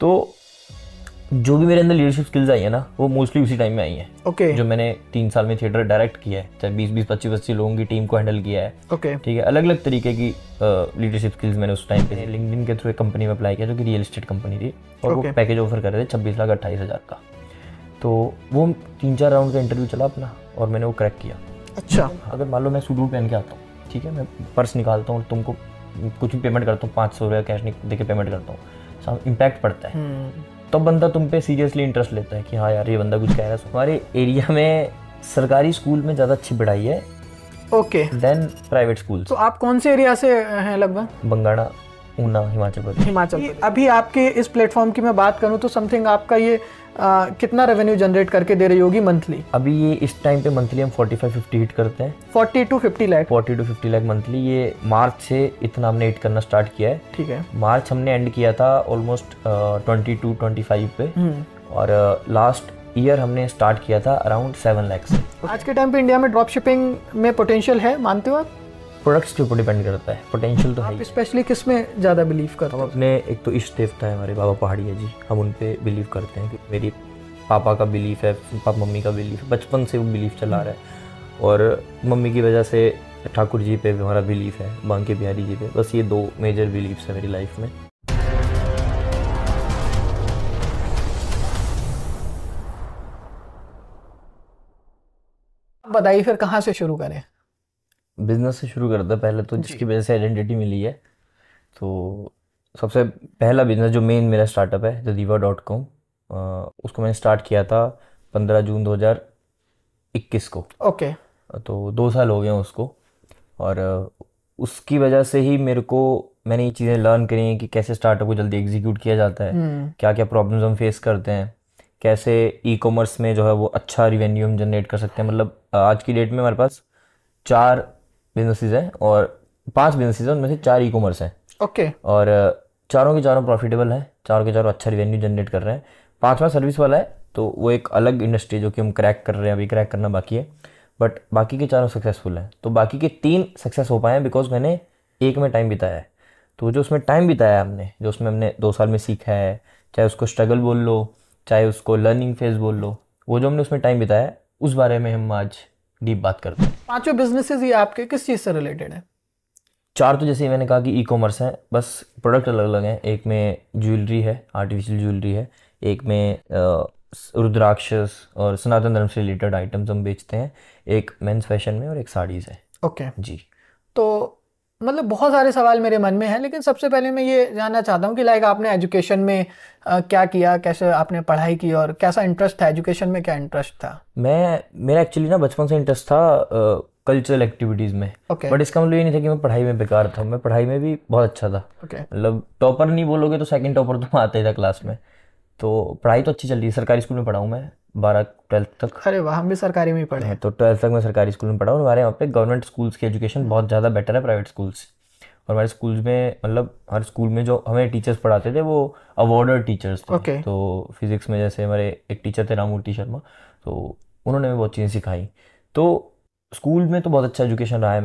तो जो भी मेरे अंदर लीडरशिप स्किल्स आई है ना वो मोस्टली उसी टाइम में आई है। ओके, जो मैंने 3 साल में थिएटर डायरेक्ट किया है, चाहे 20-25 लोगों की टीम को हैंडल किया है। ओके, ठीक है, अलग अलग तरीके की लीडरशिप स्किल्स मैंने उस टाइम पे लिंक्डइन के थ्रू एक कंपनी में अप्लाई किया जो कि रियल एस्टेट कंपनी थी और वो पैकेज ऑफर कर रहे थे 26,28,000 का। तो वो 3-4 राउंड का इंटरव्यू चला अपना और मैंने वो क्रैक किया। अच्छा, अगर मान लो मैं सूट पहन के आता हूँ, ठीक है, मैं पर्स निकालता हूँ और तुमको कुछ भी पेमेंट करता हूँ, 500 रुपया कैश देके पेमेंट करता हूँ, इम्पैक्ट पड़ता है, तब बंदा तुम पे सीरियसली इंटरेस्ट लेता है कि हाँ यार ये बंदा कुछ कह रहा है। हमारे एरिया में सरकारी स्कूल में ज़्यादा अच्छी पढ़ाई है ओके देन प्राइवेट स्कूल। तो आप कौन से एरिया से हैं? लगभग बंगाणा, ऊना, हिमाचल प्रदेश। हिमाचल प्रदेश। अभी आपके इस प्लेटफॉर्म की मैं बात करूँ तो समथिंग आपका ये कितना रेवेन्यू जनरेट करके दे रही होगी मंथली? अभी ये इस टाइम पे मंथली हम 45-50 हिट करते हैं। 40 to 50 lakh? 40 to 50 lakh monthly. ये मार्च से इतना हमने हिट करना स्टार्ट किया है। ठीक है, मार्च हमने एंड किया था ऑलमोस्ट 22-25 पे और लास्ट ईयर हमने स्टार्ट किया था अराउंड 7 लाख से। आज के टाइम पे इंडिया में ड्रॉप शिपिंग में पोटेंशियल है, मानते हो आप? प्रोडक्ट्स के ऊपर डिपेंड करता है, पोटेंशियल तो है। स्पेशली किस में ज़्यादा बिलीव करते हैं? हम अपने एक तो इष्ट देवता है हमारे बाबा पहाड़िया जी, हम उन पे बिलीव करते हैं। मेरी पापा का बिलीफ है, पापा मम्मी का बिलीफ है, बचपन से वो बिलीफ चला रहा है और मम्मी की वजह से ठाकुर जी पे हमारा बिलीफ है, बांके बिहारी जी पे। बस ये 2 मेजर बिलीफ्स हैं मेरी लाइफ में। बताइए फिर कहाँ से शुरू करें? बिजनेस से शुरू करता पहले तो, जिसकी वजह से आइडेंटिटी मिली है। तो सबसे पहला बिजनेस जो मेन मेरा स्टार्टअप है जो Deeva.com, उसको मैंने स्टार्ट किया था 15 जून 2021 को। ओके, तो 2 साल हो गए हैं उसको और उसकी वजह से ही मेरे को मैंने ये चीज़ें लर्न करी हैं कि कैसे स्टार्टअप को जल्दी एग्जीक्यूट किया जाता है, क्या क्या प्रॉब्लम्स हम फेस करते हैं, कैसे ई कॉमर्स में जो है वो अच्छा रिवेन्यू हम जनरेट कर सकते हैं। मतलब आज की डेट में हमारे पास 4 बिजनेसेस हैं और 5 बिजनेसेस हैं, उनमें से 4 ई कॉमर्स हैं। ओके, और चारों के चारों प्रॉफिटेबल हैं, चारों के चारों अच्छा रिवेन्यू जनरेट कर रहे हैं। 5वां सर्विस वाला है तो वो एक अलग इंडस्ट्री जो कि हम क्रैक कर रहे हैं, अभी क्रैक करना बाकी है, बट बाकी के चारों सक्सेसफुल हैं। तो बाकी के 3 सक्सेस हो पाए हैं बिकॉज मैंने एक में टाइम बिताया है। तो जो उसमें टाइम बिताया है हमने, जो उसमें हमने 2 साल में सीखा है, चाहे उसको स्ट्रगल बोल लो, चाहे उसको लर्निंग फेज बोल लो, वो जो हमने उसमें टाइम बिताया है उस बारे में हम आज डीप बात करते हैं। 5 बिजनेसेस ये आपके किस चीज़ से रिलेटेड है? 4 तो जैसे मैंने कहा कि ई कॉमर्स है, बस प्रोडक्ट अलग अलग हैं। एक में ज्वेलरी है, आर्टिफिशियल ज्वेलरी है, एक में रुद्राक्ष और सनातन धर्म से रिलेटेड आइटम्स हम बेचते हैं, एक मेंस फैशन में और एक साड़ीज है। ओके जी, तो मतलब बहुत सारे सवाल मेरे मन में हैं, लेकिन सबसे पहले मैं ये जानना चाहता हूँ कि लाइक आपने एजुकेशन में क्या किया, कैसे आपने पढ़ाई की और कैसा इंटरेस्ट था एजुकेशन में? क्या इंटरेस्ट था? मेरा एक्चुअली ना बचपन से इंटरेस्ट था कल्चरल एक्टिविटीज़ में। ओके, बट इसका मतलब ये नहीं था कि मैं पढ़ाई में बेकार था, मैं पढ़ाई में भी बहुत अच्छा था। ओके, मतलब टॉपर नहीं बोलोगे तो सेकेंड टॉपर तो आता ही था क्लास में। तो पढ़ाई तो अच्छी चल रही है, सरकारी स्कूल में पढ़ा हूँ मैं 12-12 तक। अरे वाह, हम भी सरकारी में ही पढ़े हैं। तो 12 तक मैं सरकारी स्कूल में पढ़ा हूँ। हमारे यहाँ पे गवर्नमेंट स्कूल्स की एजुकेशन बहुत ज़्यादा बेटर है प्राइवेट स्कूल से। और हमारे स्कूल में मतलब हर स्कूल में जो हमें टीचर्स पढ़ाते थे वो अवॉर्डेड टीचर्स थे। okay. तो फिजिक्स में जैसे हमारे एक टीचर थे आहुति शर्मा, तो उन्होंने बहुत चीज़ें सिखाई। तो स्कूल में तो बहुत अच्छा एजुकेशन रहा है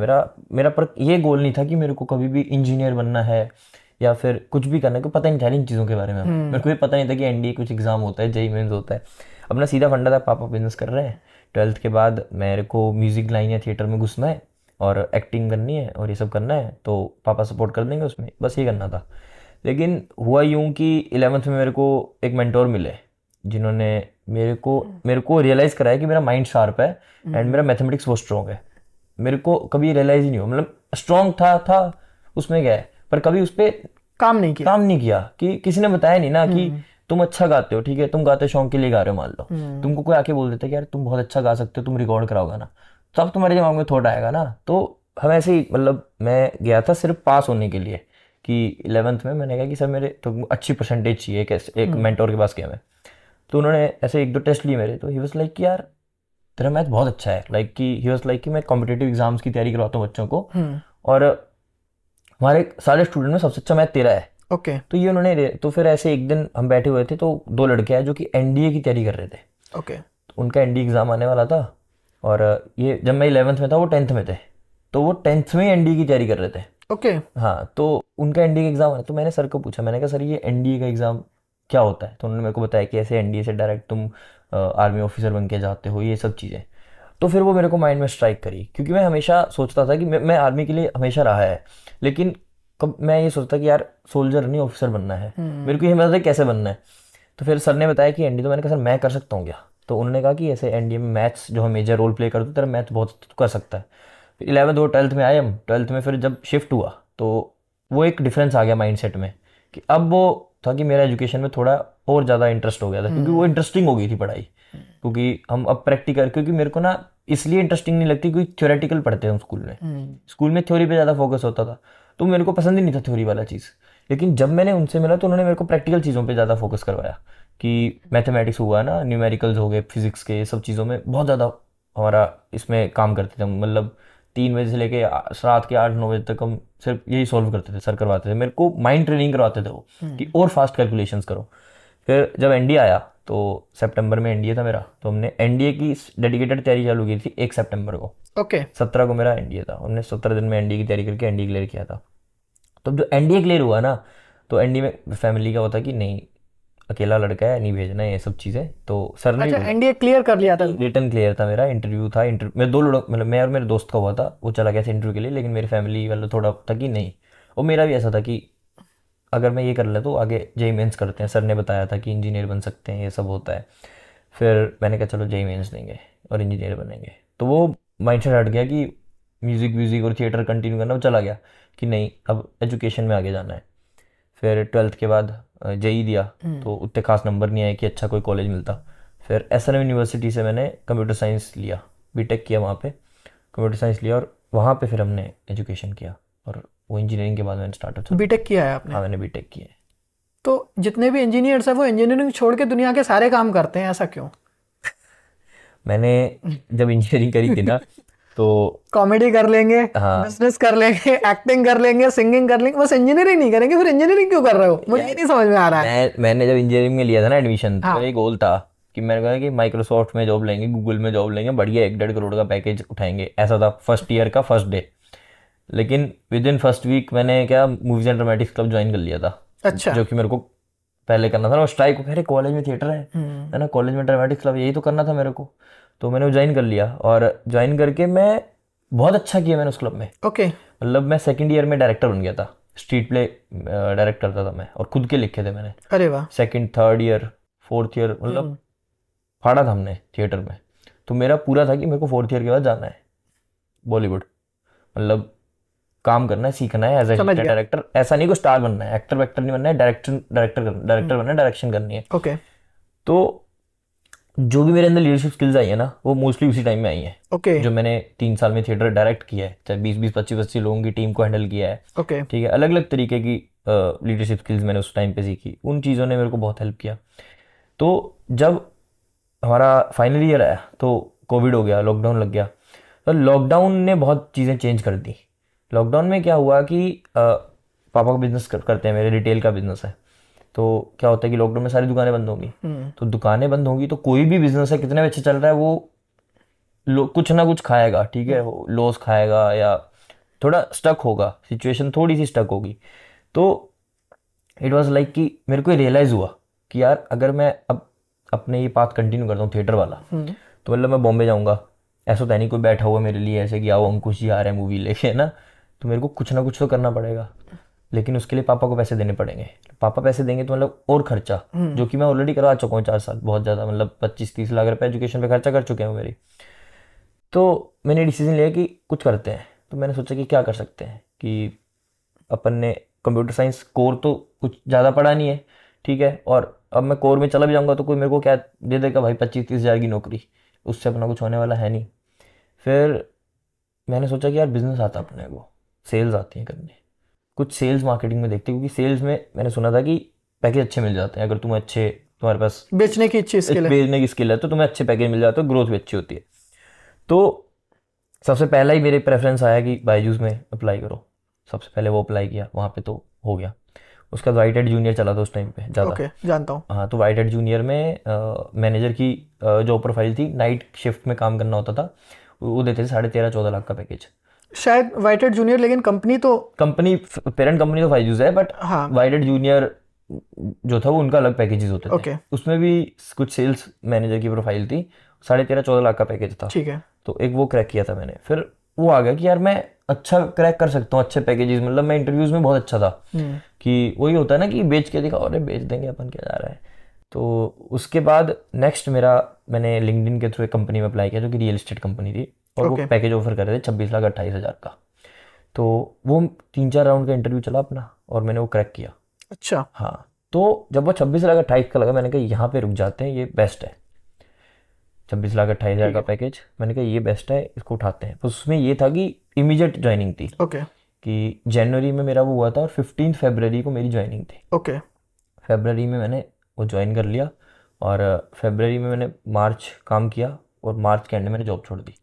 मेरा पर यह गोल नहीं था कि मेरे को कभी भी इंजीनियर बनना है या फिर कुछ भी करना है, पता नहीं था इन चीज़ों के बारे में। मेरे को भी पता नहीं था कि एनडीए कुछ एग्जाम होता है, जेईई मेंस होता है। अपना सीधा फंडा था पापा बिजनेस कर रहे हैं, 12th के बाद मेरे को म्यूज़िक लाइन या थिएटर में घुसना है और एक्टिंग करनी है और ये सब करना है, तो पापा सपोर्ट कर देंगे उसमें, बस ये करना था। लेकिन हुआ यूँ कि 11th में मेरे को एक मेंटोर मिले जिन्होंने मेरे को रियलाइज़ कराया कि मेरा माइंड शार्प है एंड मेरा मैथमेटिक्स बहुत स्ट्रॉन्ग है। मेरे को कभी रियलाइज़ ही नहीं हुआ, मतलब स्ट्रॉन्ग था उसमें क्या है, पर कभी उस पर काम नहीं किया कि किसी ने बताया नहीं ना कि तुम अच्छा गाते हो, ठीक है, तुम गाते शौक के लिए गा रहे हो, मान लो तुमको कोई आके बोल देता है कि यार तुम बहुत अच्छा गा सकते हो, तुम रिकॉर्ड कराओगे ना, तो अब तुम्हारे दिमाग में थॉट आएगा ना। तो हम ऐसे ही, मतलब मैं गया था सिर्फ पास होने के लिए कि 11th में मैंने कहा कि सर मेरे तो अच्छी परसेंटेज चाहिए, एक मेंटोर के पास गया मैं। तो उन्होंने ऐसे 1-2 टेस्ट लिए मेरे, तो ही वॉज लाइक कि यार तेरा मैथ बहुत अच्छा है, लाइक कि ही वॉज लाइक कि मैं कॉम्पिटेटिव एग्जाम्स की तैयारी करवाता हूँ बच्चों को और हमारे सारे स्टूडेंट में सबसे अच्छा मैथ तेरा है। ओके, तो ये उन्होंने, तो फिर ऐसे एक दिन हम बैठे हुए थे तो 2 लड़के आए जो कि एनडीए की तैयारी कर रहे थे। ओके, तो उनका एनडीए एग्ज़ाम आने वाला था और ये जब मैं 11th में था वो 10th में थे, तो वो 10th में ही एनडीए की तैयारी कर रहे थे। ओके, हाँ, तो उनका एनडीए का एग्ज़ाम आया, तो मैंने सर को पूछा, मैंने कहा सर ये एनडीए का एग्ज़ाम क्या होता है। तो उन्होंने मेरे को बताया कि ऐसे एनडीए से डायरेक्ट तुम आर्मी ऑफिसर बन के जाते हो, ये सब चीज़ें। तो फिर वो मेरे को माइंड में स्ट्राइक करी, क्योंकि मैं हमेशा सोचता था कि मैं आर्मी के लिए हमेशा रहा है, लेकिन कब मैं ये सोचता कि यार सोल्जर नहीं ऑफिसर बनना है, मेरे को ये पता था कैसे बनना है। तो फिर सर ने बताया कि एनडीए, तो मैंने कहा सर मैं कर सकता हूँ क्या? तो उन्होंने कहा कि ऐसे एनडीए में मैथ्स जो हम मेजर रोल प्ले करते, तेरा मैथ बहुत कर सकता है। फिर 11th और 12th में आए हम। 12th में फिर जब शिफ्ट हुआ तो वो एक डिफरेंस आ गया माइंडसेट में, कि अब वो था कि मेरा एजुकेशन में थोड़ा और ज़्यादा इंटरेस्ट हो गया था, क्योंकि वो इंटरेस्टिंग हो गई थी पढ़ाई, क्योंकि हम अब प्रैक्टिकल, क्योंकि मेरे को ना इसलिए इंटरेस्टिंग नहीं लगती क्योंकि थ्योरेटिकल पढ़ते हैं स्कूल में। स्कूल में थ्योरी पे ज़्यादा फोकस होता था, तो मेरे को पसंद ही नहीं था थ्योरी वाला चीज़। लेकिन जब मैंने उनसे मिला तो उन्होंने मेरे को प्रैक्टिकल चीज़ों पे ज़्यादा फोकस करवाया, कि मैथमेटिक्स हुआ ना, न्यूमेरिकल्स हो गए, फिजिक्स के, सब चीज़ों में बहुत ज़्यादा हमारा इसमें काम करते थे। मतलब 3 बजे से लेके रात के 8-9 बजे तक हम सिर्फ यही सॉल्व करते थे। सर करवाते थे मेरे को, माइंड ट्रेनिंग करवाते थे वो, कि और फास्ट कैलकुलेशंस करो। फिर जब एनडीए आया तो सितंबर में एनडीए था मेरा, तो हमने एनडीए की डेडिकेटेड तैयारी चालू की थी 1 सितंबर को। ओके, 17 को मेरा एनडीए था। हमने 17 दिन में एनडीए की तैयारी करके एनडीए क्लियर किया था। तो जो एनडीए क्लियर हुआ ना, तो एनडीए में फैमिली का होता कि नहीं अकेला लड़का है, नहीं भेजना है ये सब चीज़ें। तो सर ने एनडीए क्लियर कर लिया था, रिटर्न क्लियर था मेरा, इंटरव्यू था। मेरे 2 लोग, मतलब मैं और मेरे दोस्त का हुआ था, वो चला गया था इंटरव्यू के लिए, लेकिन मेरी फैमिली वाला थोड़ा था कि नहीं, और मेरा भी ऐसा था कि अगर मैं ये कर लेता तो आगे जेईई मेंस करते हैं। सर ने बताया था कि इंजीनियर बन सकते हैं, ये सब होता है। फिर मैंने कहा चलो जेईई मेंस देंगे और इंजीनियर बनेंगे। तो वो माइंडसेट हट गया कि म्यूज़िक और थिएटर कंटिन्यू करना, वो चला गया कि नहीं अब एजुकेशन में आगे जाना है। फिर 12th के बाद जेईई दिया, तो उतने खास नंबर नहीं आए कि अच्छा कोई कॉलेज मिलता। फिर एसआरएम यूनिवर्सिटी से मैंने कंप्यूटर साइंस लिया, बीटेक किया वहाँ पे, कंप्यूटर साइंस लिया, और वहाँ पे फिर हमने एजुकेशन किया, और वो इंजीनियरिंग के बाद मैंने स्टार्टअप किया। बीटेक किया है आपने? हाँ, मैंने बीटेक किया है। तो जितने भी इंजीनियर्स हैं वो इंजीनियरिंग छोड़ के दुनिया के सारे काम करते हैं, ऐसा क्यों? मैंने जब इंजीनियरिंग करी थी ना, तो कॉमेडी कर लेंगे, हाँ, बिजनेस कर लेंगे, एक्टिंग कर लेंगे, सिंगिंग कर लेंगे, बस इंजीनियरिंग नहीं करेंगे। फिर इंजीनियरिंग क्यों कर रहे हो, मुझे नहीं समझ में आ रहा है। मैंने जब इंजीनियरिंग में लिया था ना एडमिशन, हाँ, तो एक गोल था कि मैंने कहा कि माइक्रोसॉफ्ट में जॉब लेंगे, गूगल में जॉब लेंगे, बढ़िया 1-1.5 करोड़ का पैकेज उठाएंगे, ऐसा था फर्स्ट ईयर का फर्स्ट डे। लेकिन विद इन फर्स्ट वीक मैंने क्या movies and dramatics club join कर लिया था। अच्छा, जो कि मेरे को पहले करना था ना, स्ट्राइक हो गया, कॉलेज में थिएटर है ना, कॉलेज में ड्रामेटिक्स क्लब, यही तो करना था मेरे को। तो मैंने वो ज्वाइन कर लिया, और ज्वाइन करके मैं बहुत अच्छा किया मैंने उस क्लब में। ओके, मतलब मैं 2nd ईयर में डायरेक्टर बन गया था, स्ट्रीट प्ले डायरेक्ट करता था मैं, और खुद के लिखे थे मैंने। अरे वाह। 2nd, 3rd year, 4th year, मतलब फाड़ा था हमने थिएटर में। तो मेरा पूरा था कि मेरे को 4th ईयर के बाद जाना है बॉलीवुड, मतलब काम करना है, सीखना है एज ए डायरेक्टर। ऐसा नहीं को स्टार बनना है, एक्टर वैक्टर नहीं बनना है, डायरेक्टर बनना है, डायरेक्शन करनी है। ओके, तो जो भी मेरे अंदर लीडरशिप स्किल्स आई है ना, वो मोस्टली उसी टाइम में आई है। ओके, जो मैंने 3 साल में थिएटर डायरेक्ट किया है, चाहे 20-25 लोगों की टीम को हैंडल किया है। ओके, ठीक है, अलग अलग तरीके की लीडरशिप स्किल्स मैंने उस टाइम पे सीखी, उन चीज़ों ने मेरे को बहुत हेल्प किया। तो जब हमारा फाइनल ईयर आया तो कोविड हो गया, लॉकडाउन लग गया। तो लॉकडाउन ने बहुत चीज़ें चेंज कर दी। लॉकडाउन में क्या हुआ कि पापा का बिजनेस करते हैं, मेरे रिटेल का बिजनेस है। तो क्या होता है कि लॉकडाउन में सारी दुकानें बंद होंगी, तो दुकानें बंद होंगी तो कोई भी बिजनेस है कितने अच्छे चल रहा है, वो कुछ ना कुछ खाएगा, ठीक है, लॉस खाएगा या थोड़ा स्टक होगा, सिचुएशन थोड़ी सी स्टक होगी। तो इट वाज लाइक कि मेरे को रियलाइज हुआ कि यार अगर मैं अब अपने ये पाथ कंटिन्यू करता हूँ थिएटर वाला, तो मतलब मैं बॉम्बे जाऊँगा, ऐसा तो नहीं कोई बैठा हुआ मेरे लिए ऐसे कि आओ अंकुश जी आ रहे हैं मूवी लेके, है ना, तो मेरे को कुछ ना कुछ तो करना पड़ेगा। लेकिन उसके लिए पापा को पैसे देने पड़ेंगे, पापा पैसे देंगे तो मतलब और खर्चा, जो कि मैं ऑलरेडी करवा चुका हूँ 4 साल, बहुत ज़्यादा, मतलब 25-30 लाख रुपए एजुकेशन पे खर्चा कर चुके हैं मेरी। तो मैंने डिसीजन लिया कि कुछ करते हैं। तो मैंने सोचा कि क्या कर सकते हैं, कि अपन ने कंप्यूटर साइंस कोर तो कुछ ज़्यादा पढ़ा नहीं है, ठीक है, और अब मैं कोर में चला भी जाऊँगा तो कोई मेरे को क्या दे देगा भाई, 25-30 हज़ार की नौकरी, उससे अपना कुछ होने वाला है नहीं। फिर मैंने सोचा कि यार बिजनेस आता अपने को, सेल्स आती हैं करने, कुछ सेल्स मार्केटिंग में देखते, क्योंकि सेल्स में मैंने सुना था कि पैकेज अच्छे मिल जाते हैं, अगर तुम्हें अच्छे, तुम्हारे पास बेचने की स्किल है तो तुम्हें अच्छे पैकेज मिल जाते हैं, ग्रोथ भी अच्छी होती है। तो सबसे पहला ही मेरे प्रेफरेंस आया कि बायजूस में अप्लाई करो, सबसे पहले वो अप्लाई किया वहाँ पे, तो हो गया। उसका WhiteHat Jr चला था उस टाइम पे ज़्यादा, जानता हूँ, हाँ। तो WhiteHat Jr में मैनेजर की जॉब प्रोफाइल थी, नाइट शिफ्ट में काम करना होता था, वो देते थे 13.5-14 लाख का पैकेज शायद WhiteHat Jr, लेकिन कंपनी तो पेरेंट कंपनी तो BYJU'S है, बट हाँ WhiteHat Jr जो था वो उनका अलग पैकेजेस होते थे okay. उसमें भी कुछ सेल्स मैनेजर की प्रोफाइल थी, 13.5-14 लाख का पैकेज था ठीक है. तो एक वो क्रैक किया था मैंने, फिर वो आ गया कि यार मैं अच्छा क्रैक कर सकता हूँ अच्छे पैकेजेस, मतलब मैं इंटरव्यूज में बहुत अच्छा था कि वही होता है ना कि बेच के दिखाओ, अरे बेच देंगे अपन क्या जा रहा है. तो उसके बाद नेक्स्ट मेरा मैंने लिंक्डइन के थ्रू एक कंपनी में अप्लाई किया जो कि रियल इस्टेट कंपनी थी और वो पैकेज ऑफर कर रहे थे 26,28,000 का. तो वो 3-4 राउंड का इंटरव्यू चला अपना और मैंने वो क्रैक किया. अच्छा हाँ, तो जब वो 26,28,000 का लगा मैंने कहा यहाँ पे रुक जाते हैं, ये बेस्ट है. 26,28,000 का पैकेज, मैंने कहा ये बेस्ट है, इसको उठाते हैं. तो उसमें ये था कि इमीडिएट ज्वाइनिंग थी कि जनवरी में मेरा वो हुआ था और 15 फरवरी को मेरी ज्वाइनिंग थी. फरवरी में मैंने वो ज्वाइन कर लिया और फरवरी में मैंने मार्च काम किया और मार्च के एंड में मैंने जॉब छोड़ दी.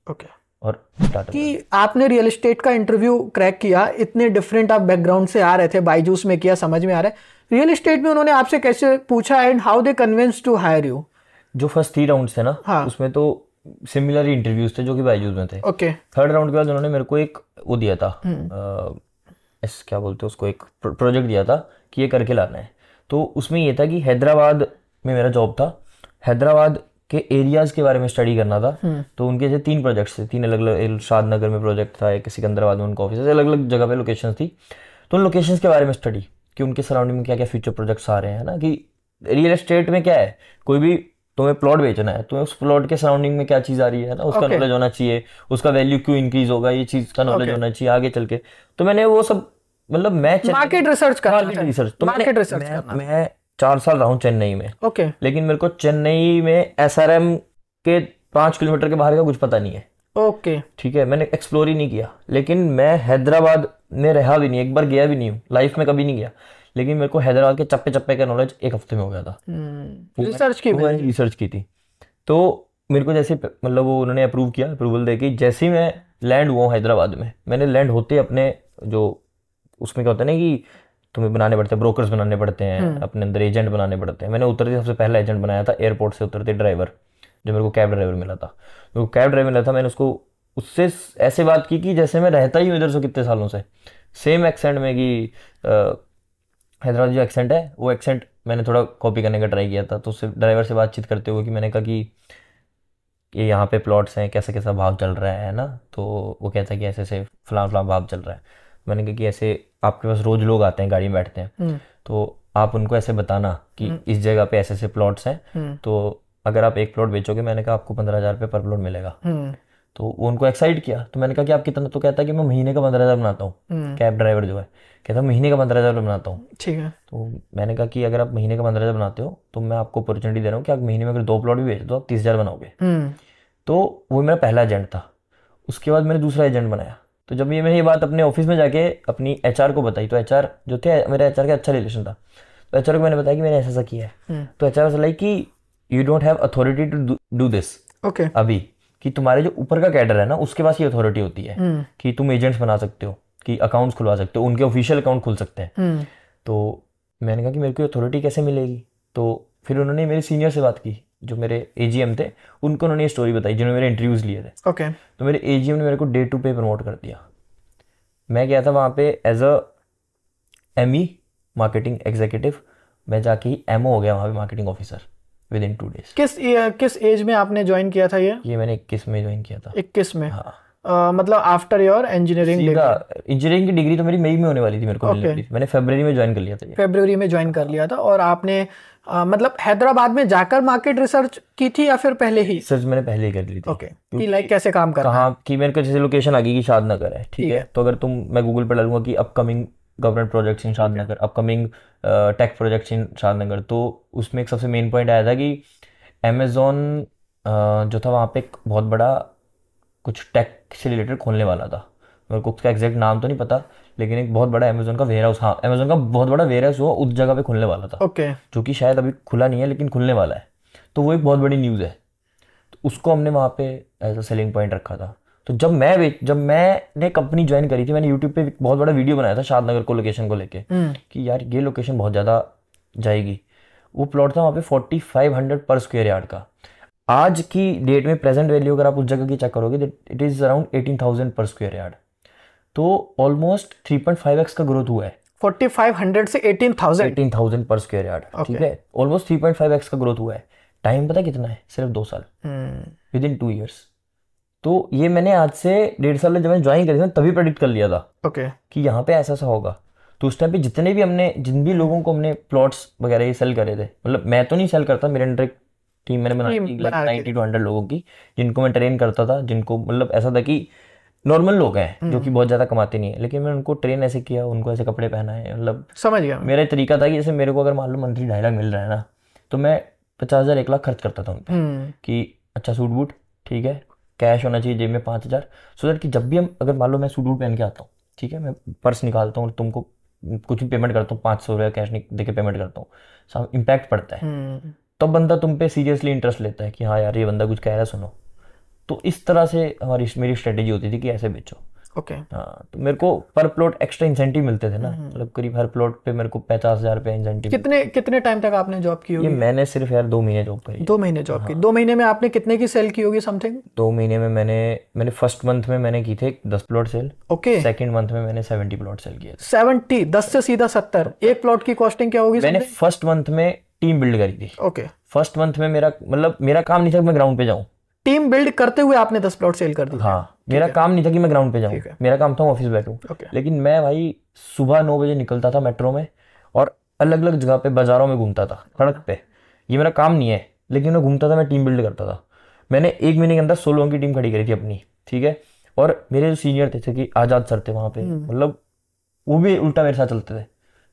और कि आपने रियल एस्टेट का इंटरव्यू क्रैक किया, इतने डिफरेंट आप बैकग्राउंड से आ रहे थे, बायजूस में किया, समझ में आ रहा है. रियल एस्टेट में उन्होंने आपसे कैसे पूछा and how they convince to hire you? जो फर्स्ट 3 राउंड्स थे ना उसमें तो सिमिलर इंटरव्यूज थे जो कि बायजूस में थे. थर्ड राउंड के बाद उन्होंने मेरे को एक वो दिया था, क्या बोलते उसको, एक प्रोजेक्ट दिया था कि ये करके लाना है. तो उसमें यह था कि हैदराबाद में मेरा जॉब था, हैदराबाद के एरियाज के बारे में स्टडी करना था. तो उनके जैसे 3 प्रोजेक्ट्स थे, 3 अलग अलग. शादनगर में प्रोजेक्ट था, एक सिकंदराबाद में उनका ऑफिस, अलग अलग जगह पे लोकेशंस थी. तो उन लोकेशंस के बारे में स्टडी कि उनके सराउंडिंग में क्या क्या फ्यूचर प्रोजेक्ट्स आ रहे हैं ना, कि रियल एस्टेट में क्या है, कोई भी तुम्हें प्लॉट बेचना है तुम्हें उस प्लॉट के सराउंडिंग में क्या चीज़ आ रही है ना, उसका नॉलेज होना चाहिए, उसका वैल्यू क्यों इंक्रीज होगा, ये चीज़ का नॉलेज होना चाहिए आगे चल के. तो मैंने वो सब मतलब मैं 4 साल रहा हूँ चेन्नई में लेकिन मेरे को चेन्नई में एसआरएम के 5 किलोमीटर के बाहर का कुछ पता नहीं है. ठीक है, मैंने एक्सप्लोर ही नहीं किया. लेकिन मैं हैदराबाद में रहा भी नहीं, एक बार गया भी नहीं हूँ, लाइफ में कभी नहीं गया. लेकिन मेरे को हैदराबाद के चप्पे चप्पे का नॉलेज एक हफ्ते में हो गया था. रिसर्च की थी. तो मेरे को जैसे मतलब वो उन्होंने अप्रूव किया, अप्रूवल दे के जैसे ही मैं लैंड हुआ हैदराबाद में, मैंने लैंड होते अपने जो उसमें क्या होता है ना कि तुम्हें बनाने पड़ते हैं, ब्रोकर्स बनाने पड़ते हैं, अपने अंदर एजेंट बनाने पड़ते हैं. मैंने उतरते सबसे पहला एजेंट बनाया था एयरपोर्ट से उतरते ड्राइवर, जो मेरे को कैब ड्राइवर मिला था. मेरे को कैब ड्राइवर मिला था, मैंने उसको उससे ऐसे बात की कि जैसे मैं रहता ही हूँ इधर से कितने सालों से, सेम एक्सेंट में कि हैदराबाद जो एक्सेंट है वो एक्सेंट मैंने थोड़ा कॉपी करने का ट्राई किया था. तो उससे ड्राइवर से बातचीत करते हुए कि मैंने कहा कि ये यहाँ पे प्लॉट्स हैं, कैसा कैसा भाव चल रहा है ना. तो वो कहता है कि ऐसे ऐसे फलां फलां भाव चल रहा है. मैंने कहा कि ऐसे आपके पास रोज लोग आते हैं गाड़ी में बैठते हैं, तो आप उनको ऐसे बताना कि इस जगह पे ऐसे ऐसे प्लॉट्स हैं, तो अगर आप एक प्लॉट बेचोगे मैंने कहा आपको 15,000 रुपये पर प्लॉट मिलेगा. तो वो उनको एक्साइट किया. तो मैंने कहा कि आप कितना, तो कहता है कि मैं महीने का 15,000 बनाता हूँ. कैब ड्राइवर जो है कहता महीने का 15,000 बनाता हूँ. ठीक है, तो मैंने कहा कि अगर आप महीने का 15,000 बनाते हो तो मैं आपको अपॉर्चुनिटी दे रहा हूँ कि आप महीने में अगर 2 प्लॉट भी बेच दो आप 30,000 बनाओगे. तो वो मेरा पहला एजेंट था. उसके बाद मैंने दूसरा एजेंट बनाया. तो जब ये मैंने ये बात अपने ऑफिस में जाके अपनी एचआर को बताई, तो एचआर जो थे, मेरे एचआर का अच्छा रिलेशन था, तो एचआर को मैंने बताया कि मैंने ऐसा ऐसा किया है. तो एचआर से लाइक कि you don't have authority to do this अभी, कि तुम्हारे जो ऊपर का कैडर है ना उसके पास ये अथॉरिटी होती है कि तुम एजेंट्स बना सकते हो, कि अकाउंट्स खुलवा सकते हो, उनके ऑफिशियल अकाउंट खुल सकते हैं. तो मैंने कहा कि मेरे को अथॉरिटी कैसे मिलेगी. तो फिर उन्होंने मेरे सीनियर से बात की, जो मेरे एजीएम थे, उनको उन्होंने ये स्टोरी बताई जिन्होंने मेरे इंटरव्यूज लिए थे. तो मेरे एजीएम ने मेरे को day 2 पे प्रमोट कर दिया. मैं गया था वहाँ पे as a ME marketing executive, मैं जाके एमओ हो गया वहाँ पे मार्केटिंग ऑफिसर विदिन 2 days. किस एज में आपने ज्वाइन किया था ये मैंने 21 में ज्वाइन किया था. 21 में? हाँ. मतलब आफ्टर योर इंजीनियरिंग की डिग्री तो मेरी मई में होने वाली थी, मेरे को मैंने फरवरी में ज्वाइन कर लिया था. फरवरी में ज्वाइन कर लिया था. और आपने मतलब हैदराबाद में जाकर मार्केट रिसर्च की थी या फिर पहले ही? रिसर्च मैंने पहले ही कर ली थी. कि लाइक कैसे काम करना है, कि मेरे को जैसे लोकेशन आ गई कि शादनगर है. ठीक है, तो अगर मैं गूगल पे डालूंगा कि upcoming government projects in Shadnagar, upcoming tech projects in Shadnagar, तो उसमें एक सबसे मेन पॉइंट आया था कि अमेजोन जो था वहाँ पे एक बहुत बड़ा कुछ टेक से रिलेटेड खोलने वाला था. मेरे को उसका एग्जैक्ट नाम तो नहीं पता, लेकिन एक बहुत बड़ा अमेजोन का वेयर हाउस, हाँ अमेजोन का बहुत बड़ा वेयर हाउस हुआ उस जगह पे खोलने वाला था. जो कि शायद अभी खुला नहीं है लेकिन खुलने वाला है. तो वो एक बहुत बड़ी न्यूज़ है. तो उसको हमने वहाँ पे एज अ सेलिंग पॉइंट रखा था. तो जब मैंने कंपनी ज्वाइन करी थी, मैंने यूट्यूब पे बहुत बड़ा वीडियो बनाया था शादनगर को लोकेशन को लेके कि यार ये लोकेशन बहुत ज़्यादा जाएगी. वो प्लॉट था वहाँ पे 4500 पर स्क्वायर यार्ड का. आज की डेट में प्रेजेंट वैल्यू अगर आप उस जगह की चेक करोगे इट इज़ अराउंड 18,000 पर स्क्वायर यार्ड. तो ऑलमोस्ट 3.5x का ग्रोथ हुआ है 4500 से 18,000 पर स्क्वायर यार्ड, ठीक है, ऑलमोस्ट 3.5x का ग्रोथ हुआ है। टाइम पता कितना है, सिर्फ 2 साल, विद इन 2 ईयर्स। तो ये मैंने आज से 1.5 साल में जब मैंने ज्वाइन करी थी तभी प्रेडिक्ट कर लिया था कि यहाँ पे ऐसा सा होगा। तो उस टाइम पे जितने भी हमने जिन भी लोगों को हमने प्लॉट्स वगैरह ये सेल करे थे, मतलब मैं तो नहीं सेल करता, मेरे अंडर एक टीम मैंने बनाई 90 to 100 लोगों की, जिनको मैं ट्रेन करता था, जिनको मतलब ऐसा था कि नॉर्मल लोग हैं जो कि बहुत ज्यादा कमाते नहीं है, लेकिन मैं उनको ट्रेन ऐसे किया, उनको ऐसे कपड़े पहनाए, मतलब समझ गया। मेरा तरीका था कि जैसे मेरे को अगर मान लो मंथली 2.5 लाख मिल रहा है ना, तो मैं 50,000 1 लाख खर्च करता था उन पर कि अच्छा सूट बूट, ठीक है, कैश होना चाहिए जेब में 5,000, सो दैट कि जब भी हम अगर मान लो मैं सूट बूट पहन के आता हूँ, ठीक है, मैं पर्स निकालता हूँ, तुमको कुछ भी पेमेंट करता हूँ, 500 रुपया कैश देके पेमेंट करता हूँ, सब इम्पैक्ट पड़ता है, तब बंदा तुम पे सीरियसली इंटरेस्ट लेता है कि हाँ यार ये बंदा कुछ कह रहा है, सुनो। तो इस तरह से हमारी मेरी स्ट्रेटेजी होती थी कि ऐसे बेचो। हाँ, तो मेरे को पर प्लॉट एक्स्ट्रा इंसेंटिव मिलते थे ना, मतलब करीब हर प्लॉट पे मेरे को 50,000 रुपये इंसेंटिव। कितने टाइम तक आपने जॉब की होगी? ये मैंने सिर्फ यार 2 महीने जॉब करी। 2 महीने जॉब की। 2 महीने में आपने कितने की सेल की होगी समथिंग? 2 महीने में मैंने फर्स्ट मंथ में मैंने की थे 10 plot sale. Okay. Second month में मैंने 70 प्लॉट सेल किए। 70, 10 से सीधा 70। एक प्लॉट की कॉस्टिंग क्या होगी? मैंने फर्स्ट मंथ में टीम बिल्ड करी थी। ओके। फर्स्ट मंथ में मेरा मतलब मेरा काम नहीं था कि मैं ग्राउंड पे जाऊँ, टीम बिल्ड करते हुए आपने 10 प्लॉट सेल कर दिए। हाँ, मेरा काम नहीं था कि मैं ग्राउंड पे जाऊँ, मेरा काम था ऑफिस बैठूँ। लेकिन मैं भाई सुबह 9 बजे निकलता था मेट्रो में और अलग अलग जगह पे बाजारों में घूमता था, सड़क पे, ये मेरा काम नहीं है, लेकिन मैं घूमता था, मैं टीम बिल्ड करता था। मैंने 1 महीने के अंदर 16 लोगों की टीम खड़ी करी थी अपनी, ठीक है, और मेरे जो सीनियर थे कि आजाद सर थे वहाँ पे, मतलब वो भी उल्टा मेरे साथ चलते थे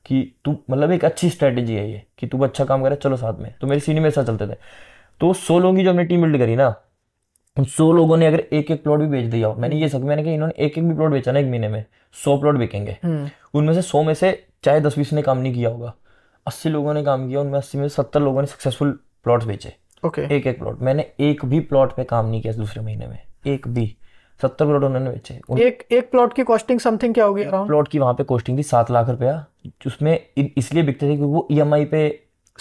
कि तू, मतलब एक अच्छी स्ट्रेटेजी है ये कि तू अच्छा काम करे, चलो साथ में। तो मेरे सीनियर मेरे साथ चलते थे। तो 16 लोगों की जो हमने टीम बिल्ड करी ना, 100 लोगों ने अगर 1-1 प्लॉट भी बेच दिया, मैंने ये सब मैंने कहा इन्होंने 1-1 भी प्लॉट बेचा ना 1 महीने में, 100 प्लॉट बिकेंगे, उनमें से 100 में से चाहे 10-20 ने काम नहीं किया होगा, 80 लोगों ने काम किया, उनमें 80 में 70 लोगों ने सक्सेसफुल प्लॉट्स बेचे। ओके। 1-1 प्लॉट, मैंने 1 भी प्लॉट पे काम नहीं किया दूसरे महीने में, 1 भी। 70 प्लॉट उन्होंने बेचे। एक प्लॉट की कॉस्टिंग समथिंग क्या होगी? प्लॉट की वहाँ पे कॉस्टिंग थी 7 लाख रुपया, उसमें इसलिए बिकते थे क्योंकि वो EMI पे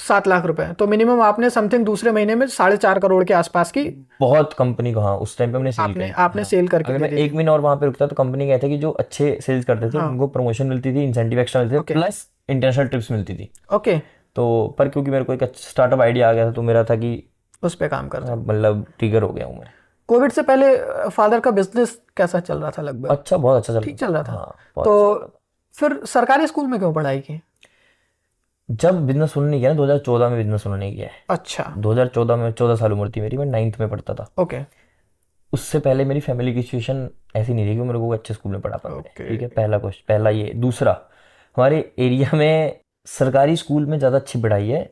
7 लाख रुपए। तो मिनिमम आपने समथिंग दूसरे महीने में 4.5 करोड़ के आसपास की बहुत कंपनी को, हाँ, उस टाइम पे हमने सेल आपने सेल करके अगर मैं 1 महीना और वहाँ पे रुकता तो कंपनी कहते कि जो अच्छे सेल्स करते थे उनको प्रमोशन मिलती थी, इंसेंटिव एक्स्ट्रा मिलते थे, प्लस इंटरनेशनल ट्रिप्स मिलती थी। ओके। तो पर क्योंकि मेरे को एक स्टार्टअप आइडिया आ गया था तो मेरा था कि उस पर काम करना, मतलब ट्रिगर हो गया हूँ मैं। कोविड से पहले फादर का बिजनेस कैसा चल रहा था? लगभग अच्छा, बहुत अच्छा चल रहा था। तो फिर सरकारी स्कूल में क्यों पढ़ाई की? जब बिजनेस उन्होंने किया ना 2014 में, बिजनेस उन्होंने किया है। अच्छा। 2014 में 14 साल उम्र थी मेरी, मैं 9th में पढ़ता था। ओके। उससे पहले मेरी फैमिली की सिचुएशन ऐसी नहीं थी कि मेरे को अच्छे स्कूल में पढ़ा पाऊँ, ठीक है, पहला ये। दूसरा, हमारे एरिया में सरकारी स्कूल में ज़्यादा अच्छी पढ़ाई है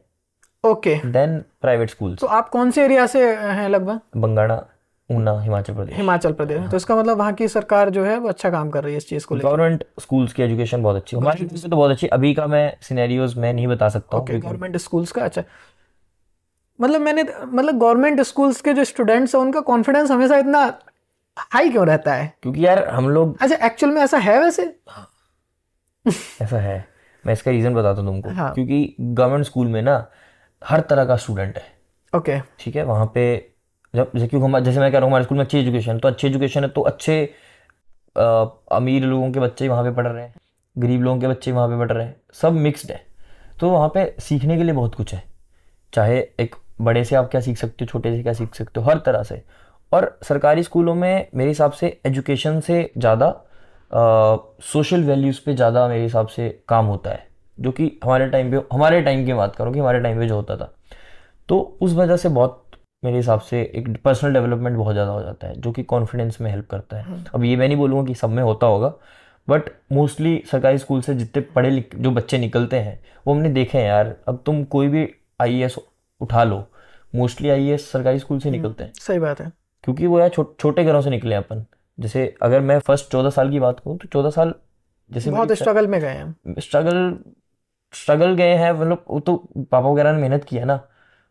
देन प्राइवेट स्कूल। तो आप कौन से एरिया से हैं? लगभग बंगाणा, ऊना, हिमाचल प्रदेश। हिमाचल प्रदेश। हाँ। तो इसका मतलब वहाँ की सरकार जो है वो अच्छा काम कर रही है इस चीज़ को लेकर। गवर्नमेंट स्कूल्स की एजुकेशन बहुत अच्छी है, हमारे से तो बहुत अच्छी। अभी का मैं सिनेरियोज मैं नहीं बता सकता हूँ गवर्नमेंट स्कूल्स का। अच्छा, मतलब मतलब गवर्नमेंट स्कूल्स के जो स्टूडेंट्स हैं उनका कॉन्फिडेंस हमेशा इतना हाई क्यों रहता है? क्योंकि यार हम लोग, अच्छा एक्चुअल में ऐसा है वैसे? ऐसा है, मैं इसका रीज़न बताता हूँ तुमको। क्योंकि गवर्नमेंट स्कूल में ना हर तरह का स्टूडेंट है। ओके, ठीक है। वहाँ पे जैसे मैं कह रहा हूँ हमारे स्कूल में अच्छी एजुकेशन, तो अच्छी एजुकेशन है तो अच्छे अमीर लोगों के बच्चे वहाँ पे पढ़ रहे हैं, गरीब लोगों के बच्चे वहाँ पे पढ़ रहे हैं, सब मिक्स्ड है। तो वहाँ पे सीखने के लिए बहुत कुछ है, चाहे एक बड़े से आप क्या सीख सकते हो, छोटे से क्या सीख सकते हो, हर तरह से। और सरकारी स्कूलों में मेरे हिसाब से एजुकेशन से ज़्यादा सोशल वैल्यूज़ पर ज़्यादा मेरे हिसाब से काम होता है, जो कि हमारे टाइम की बात करूँ कि हमारे टाइम पर जो होता था। तो उस वजह से बहुत मेरे हिसाब से एक पर्सनल डेवलपमेंट बहुत ज़्यादा हो जाता है, जो कि कॉन्फिडेंस में हेल्प करता है। अब ये मैं नहीं बोलूँगा कि सब में होता होगा, बट मोस्टली सरकारी स्कूल से जितने पढ़े लिखे जो बच्चे निकलते हैं वो हमने देखे हैं यार। अब तुम कोई भी IAS उठा लो, मोस्टली IAS सरकारी स्कूल से निकलते हैं। सही बात है, क्योंकि वो यार छोटे घरों से निकले अपन। जैसे अगर मैं फर्स्ट 14 साल की बात करूँ तो 14 साल जैसे बहुत स्ट्रगल में गए हैं, स्ट्रगल गए हैं, मतलब तो पापा वगैरह ने मेहनत की है ना,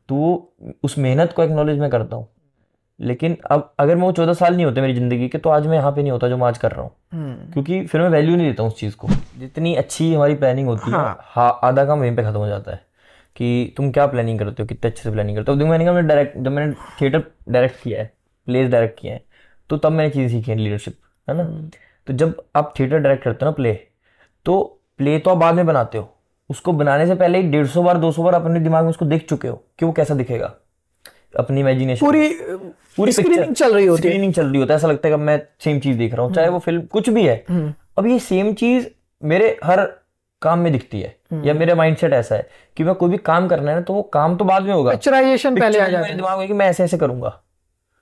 तो उस मेहनत को एक्नॉलेज मैं करता हूँ। लेकिन अब अगर मैं वो 14 साल नहीं होते मेरी ज़िंदगी के, तो आज मैं यहाँ पे नहीं होता जो मैं आज कर रहा हूँ, क्योंकि फिर मैं वैल्यू नहीं देता हूँ उस चीज़ को। जितनी अच्छी हमारी प्लानिंग होती है, हाँ, आधा काम वहीं पे ख़त्म हो जाता है कि तुम क्या प्लानिंग करते हो, कितने अच्छे से प्लानिंग करते हो। जब मैंने थिएटर डायरेक्ट किया है, प्लेस डायरेक्ट किया है, तो तब मैंने चीज़ सीखी है, लीडरशिप, है ना। तो जब आप थिएटर डायरेक्ट करते हो ना, प्ले, तो प्ले तो आप बाद में बनाते हो, उसको बनाने से पहले ही 150 बार 200 बार अपने दिमाग में उसको देख चुके हो कि वो कैसा दिखेगा, अपनी इमेजिनेशन पूरी स्क्रीनिंग चल रही होती है, ऐसा लगता है कि मैं सेम चीज देख रहा हूँ, चाहे वो फिल्म कुछ भी है। अब ये सेम चीज मेरे हर काम में दिखती है, या मेरा माइंडसेट ऐसा है कि मैं कोई भी काम करना है ना, तो वो काम तो बाद में होगा, पिक्चराइजेशन पहले आ जाता है दिमाग में कि मैं ऐसे ऐसे करूंगा,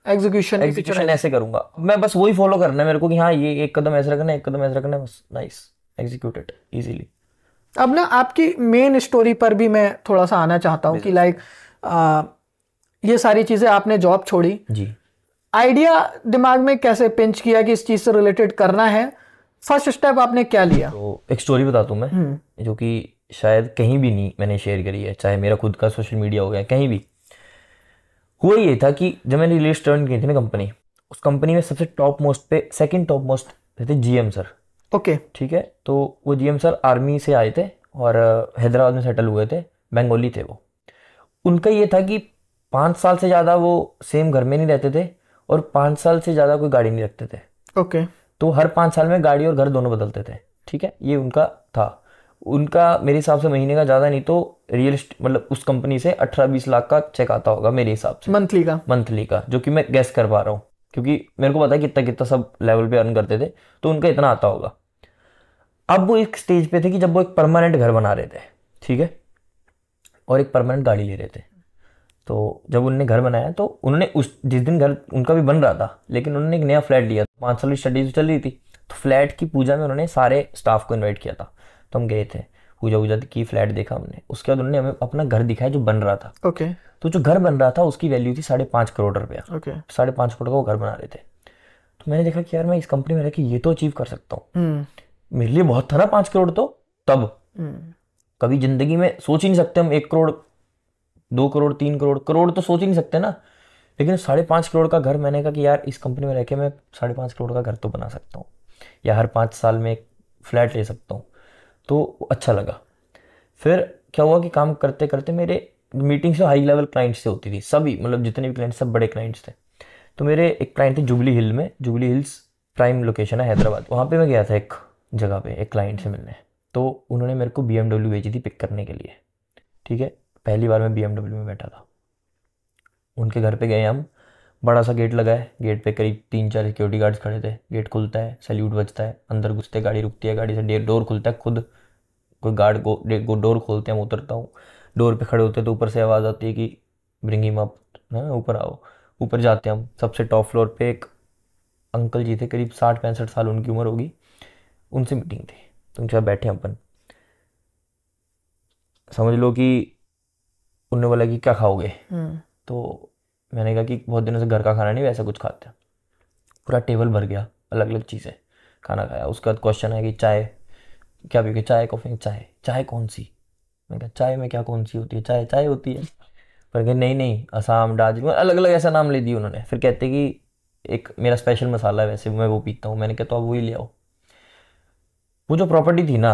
एग्जीक्यूशन ऐसे करूंगा, मैं बस वही फॉलो करना है मेरे को कि हाँ ये एक कदम ऐसे रखना है, एक कदम ऐसे रखना है, बस नाइस एग्जीक्यूटेड इजीली। अब ना आपकी मेन स्टोरी पर भी मैं थोड़ा सा आना चाहता हूँ कि लाइक ये सारी चीजें, आपने जॉब छोड़ी जी, आइडिया दिमाग में कैसे पिंच किया कि इस चीज से रिलेटेड करना है, फर्स्ट स्टेप आपने क्या लिया? तो एक स्टोरी बताता हूँ मैं, जो कि शायद कहीं भी नहीं मैंने शेयर करी है, चाहे मेरा खुद का सोशल मीडिया हो गया, कहीं भी। हुआ ये था कि जब मैंने रिलीज टर्न की थी ना कंपनी, उस कंपनी में सबसे टॉप मोस्ट पे सेकंड टॉप मोस्ट थे GM सर। ओके ठीक है, तो वो GM सर आर्मी से आए थे और हैदराबाद में सेटल हुए थे, बंगाली थे वो। उनका ये था कि 5 साल से ज़्यादा वो सेम घर में नहीं रहते थे और 5 साल से ज़्यादा कोई गाड़ी नहीं रखते थे। ओके, तो हर 5 साल में गाड़ी और घर दोनों बदलते थे। ठीक है, ये उनका था। उनका मेरे हिसाब से महीने का ज़्यादा नहीं तो रियल मतलब उस कंपनी से 18-20 लाख का चेक आता होगा मेरे हिसाब से, मंथली का, जो कि मैं गैस कर पा रहा हूँ क्योंकि मेरे को पता है कितना कितना सब लेवल पे अर्न करते थे, तो उनका इतना आता होगा। अब वो एक स्टेज पे थे कि जब वो एक परमानेंट घर बना रहे थे, ठीक है, और एक परमानेंट गाड़ी ले रहे थे। तो जब उनने घर बनाया तो उन्होंने उस जिस दिन घर उनका भी बन रहा था, लेकिन उन्होंने एक नया फ्लैट लिया, 5 साल की स्टडी चल रही थी, तो फ्लैट की पूजा में उन्होंने सारे स्टाफ को इन्वाइट किया था। तो हम गए थे, पूजा वूजा की, फ्लैट देखा हमने, उसके बाद उन्होंने हमें अपना घर दिखाया जो बन रहा था। ओके, तो जो घर बन रहा था उसकी वैल्यू थी 5.5 करोड़ रुपया। ओके, 5.5 करोड़ का वो घर बना रहे थे। तो मैंने देखा कि यार मैं इस कंपनी में रह के ये तो अचीव कर सकता हूँ, मेरे लिए बहुत था ना 5 करोड़, तो तब कभी जिंदगी में सोच ही नहीं सकते हम 1 करोड़ 2 करोड़ 3 करोड़ तो सोच ही नहीं सकते ना, लेकिन 5.5 करोड़ का घर, मैंने कहा कि यार इस कंपनी में रह के मैं 5.5 करोड़ का घर तो बना सकता हूँ, या हर 5 साल में एक फ्लैट ले सकता हूँ, तो अच्छा लगा। फिर क्या हुआ कि काम करते करते मेरे मीटिंग्स हाई लेवल क्लाइंट्स से होती थी, सभी मतलब जितने भी क्लाइंट्स सब बड़े क्लाइंट्स थे। तो मेरे एक क्लाइंट थे जुबली हिल में, जुबली हिल्स प्राइम लोकेशन है हैदराबाद, वहाँ पे मैं गया था एक जगह पे एक क्लाइंट से मिलने, तो उन्होंने मेरे को BMW भेजी थी पिक करने के लिए। ठीक है, पहली बार मैं BMW में बैठा था, उनके घर पर गए हम, बड़ा सा गेट लगा है, गेट पे करीब 3-4 सिक्योरिटी गार्ड्स खड़े थे, गेट खुलता है, सैल्यूट बजता है, अंदर घुसते गाड़ी रुकती है, गाड़ी से डोर खुलता है, खुद कोई गार्ड को डोर खोलते हैं, मैं उतरता हूँ, डोर पे खड़े होते हैं तो ऊपर से आवाज़ आती है कि ब्रिंग हिम अप, ऊपर आओ, ऊपर जाते हैं हम। सबसे टॉप फ्लोर पे एक अंकल जी थे, करीब 60-65 साल उनकी उम्र होगी, उनसे मीटिंग थी, तो उनके साथ बैठे अपन, समझ लो कि उन्होंने बोला कि क्या खाओगे, तो मैंने कहा कि बहुत दिनों से घर का खाना नहीं, वैसा कुछ खाते हैं। पूरा टेबल भर गया, अलग अलग चीज़ें खाना खाया। उसके बाद क्वेश्चन है कि चाय क्या पियोगे, चाय कॉफ़ी, चाय कौन सी? मैंने कहा चाय में क्या कौन सी होती है, चाय होती है। पर कहे नहीं, असम, दार्जिलिंग, अलग अलग ऐसा नाम ले दिया उन्होंने। फिर कहते कि एक मेरा स्पेशल मसाला है, वैसे मैं वो पीता हूँ। मैंने कहा तो आप वही ले आओ। वो जो प्रॉपर्टी थी ना,